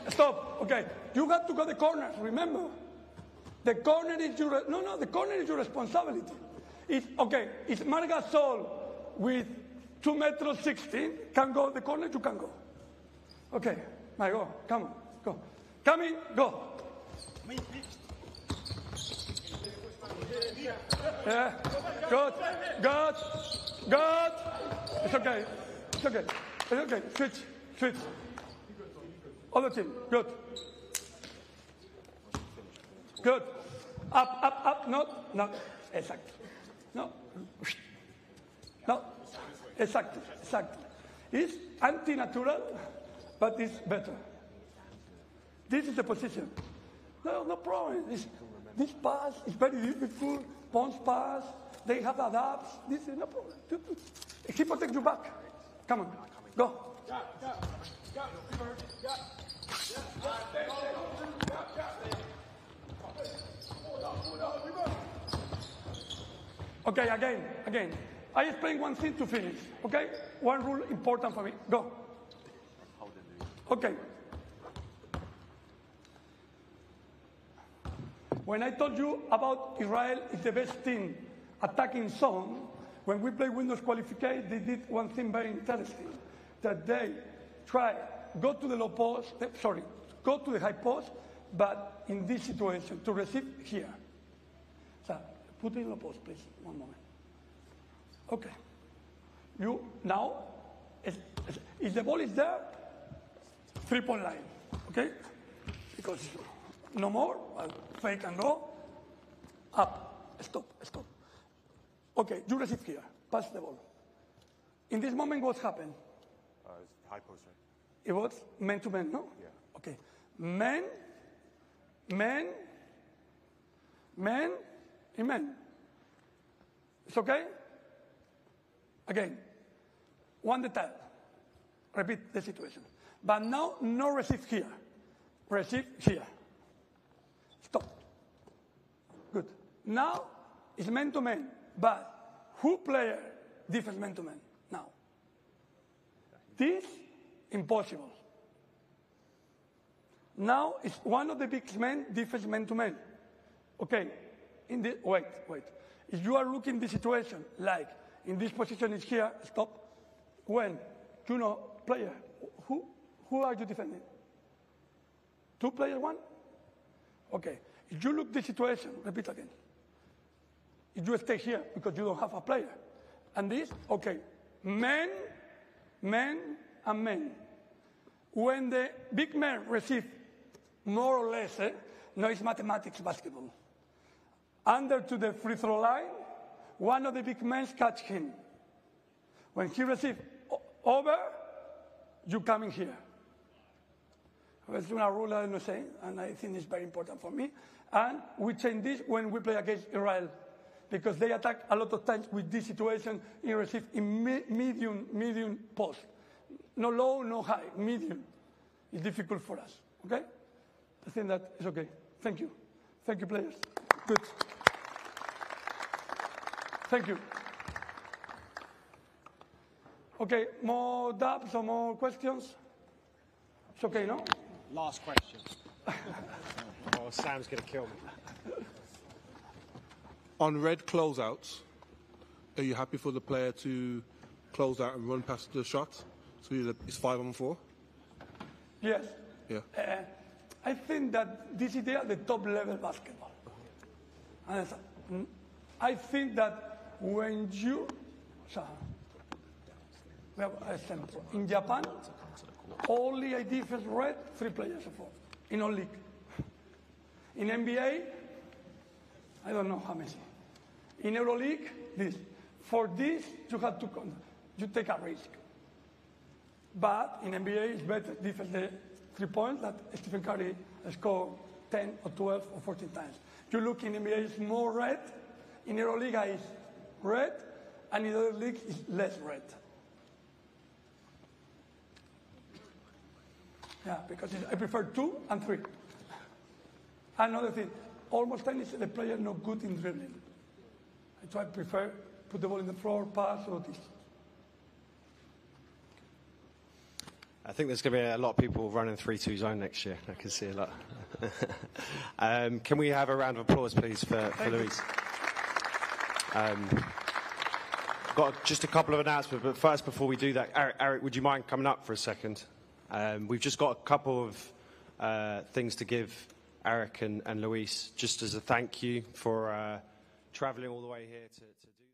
Stop, okay. You got to go the corner, remember? The corner is your responsibility. It's Marc Gasol with 2.16 meters, can go the corner, you can go. Okay, now go, come on, go. Come in, go. Yeah, good. It's okay, switch. Other team, good. Up, not, exactly. No. Exactly. It's anti-natural, but it's better. This is the position. No problem. This pass is very difficult. Bounce pass. They have adapts. This is no problem. He protects you back. Come on. Go. Okay, again. I explain one thing to finish, okay? One rule important for me. Go. Okay. When I told you about Israel is the best team attacking zone, when we play Windows Qualifier, they did one thing very interesting, that they try go to the low post, go to the high post, but in this situation, to receive here. So, put it in the post, please. One moment. Okay. You now, if the ball is there, 3-point line. Okay? Because no more, fake and go. Up. Stop. Okay, you receive here. Pass the ball. In this moment, what happened? It's high post, right? It was man to man, no? Yeah. Okay. Man. Amen. It's okay? Again, one detail. Repeat the situation. But now, no receive here. Receive here. Stop. Good. Now, it's man-to-man. But who player differs man-to-man? This, impossible. Now it's one of the biggest men, defense man-to-man. Okay, in the, wait. If you are looking at the situation, like in this position is here, stop. When, you know, player, who are you defending? Two player, one? Okay, if you look at the situation, repeat again. If you stay here because you don't have a player. And this, okay, men, men, and men. When the big men receive more or less, no, it's mathematics basketball. Under to the free throw line, one of the big men catch him. When he receives over, you come in here. It's a rule I'm not saying, and I think it's very important for me. And we change this when we play against Israel, because they attack a lot of times with this situation in receive in medium post. No low, no high, medium. It's difficult for us, okay? I think that is okay. Thank you. Thank you, players. Good. Thank you. Okay, more doubts or more questions? It's okay, no? Last question. Oh, Sam's going to kill me. On red closeouts, are you happy for the player to close out and run past the shot? So it's 5-on-4? Yes. Yeah. I think that this is the top-level basketball. And I think that when you... So, we have a sample. In Japan, only a defense red, 3 players or 4. In all league. In NBA, I don't know how many. In EuroLeague, this. For this, you have to you take a risk. But in NBA, it's better defense the 3 points that Stephen Curry scored 10 or 12 or 14 times. You look in NBA, it's more red. In EuroLeague, it's red. And in other league, it's less red. Yeah, because I prefer 2 and 3. Another thing, almost 10 is the player not good in dribbling. So I prefer put the ball in the floor, pass, or this. I think there's going to be a lot of people running 3-2 zone next year. I can see a lot. Can we have a round of applause, please, for Luis? Got just a couple of announcements, but first, before we do that, Eric, would you mind coming up for a second? We've just got a couple of things to give Eric and Luis, just as a thank you for travelling all the way here to do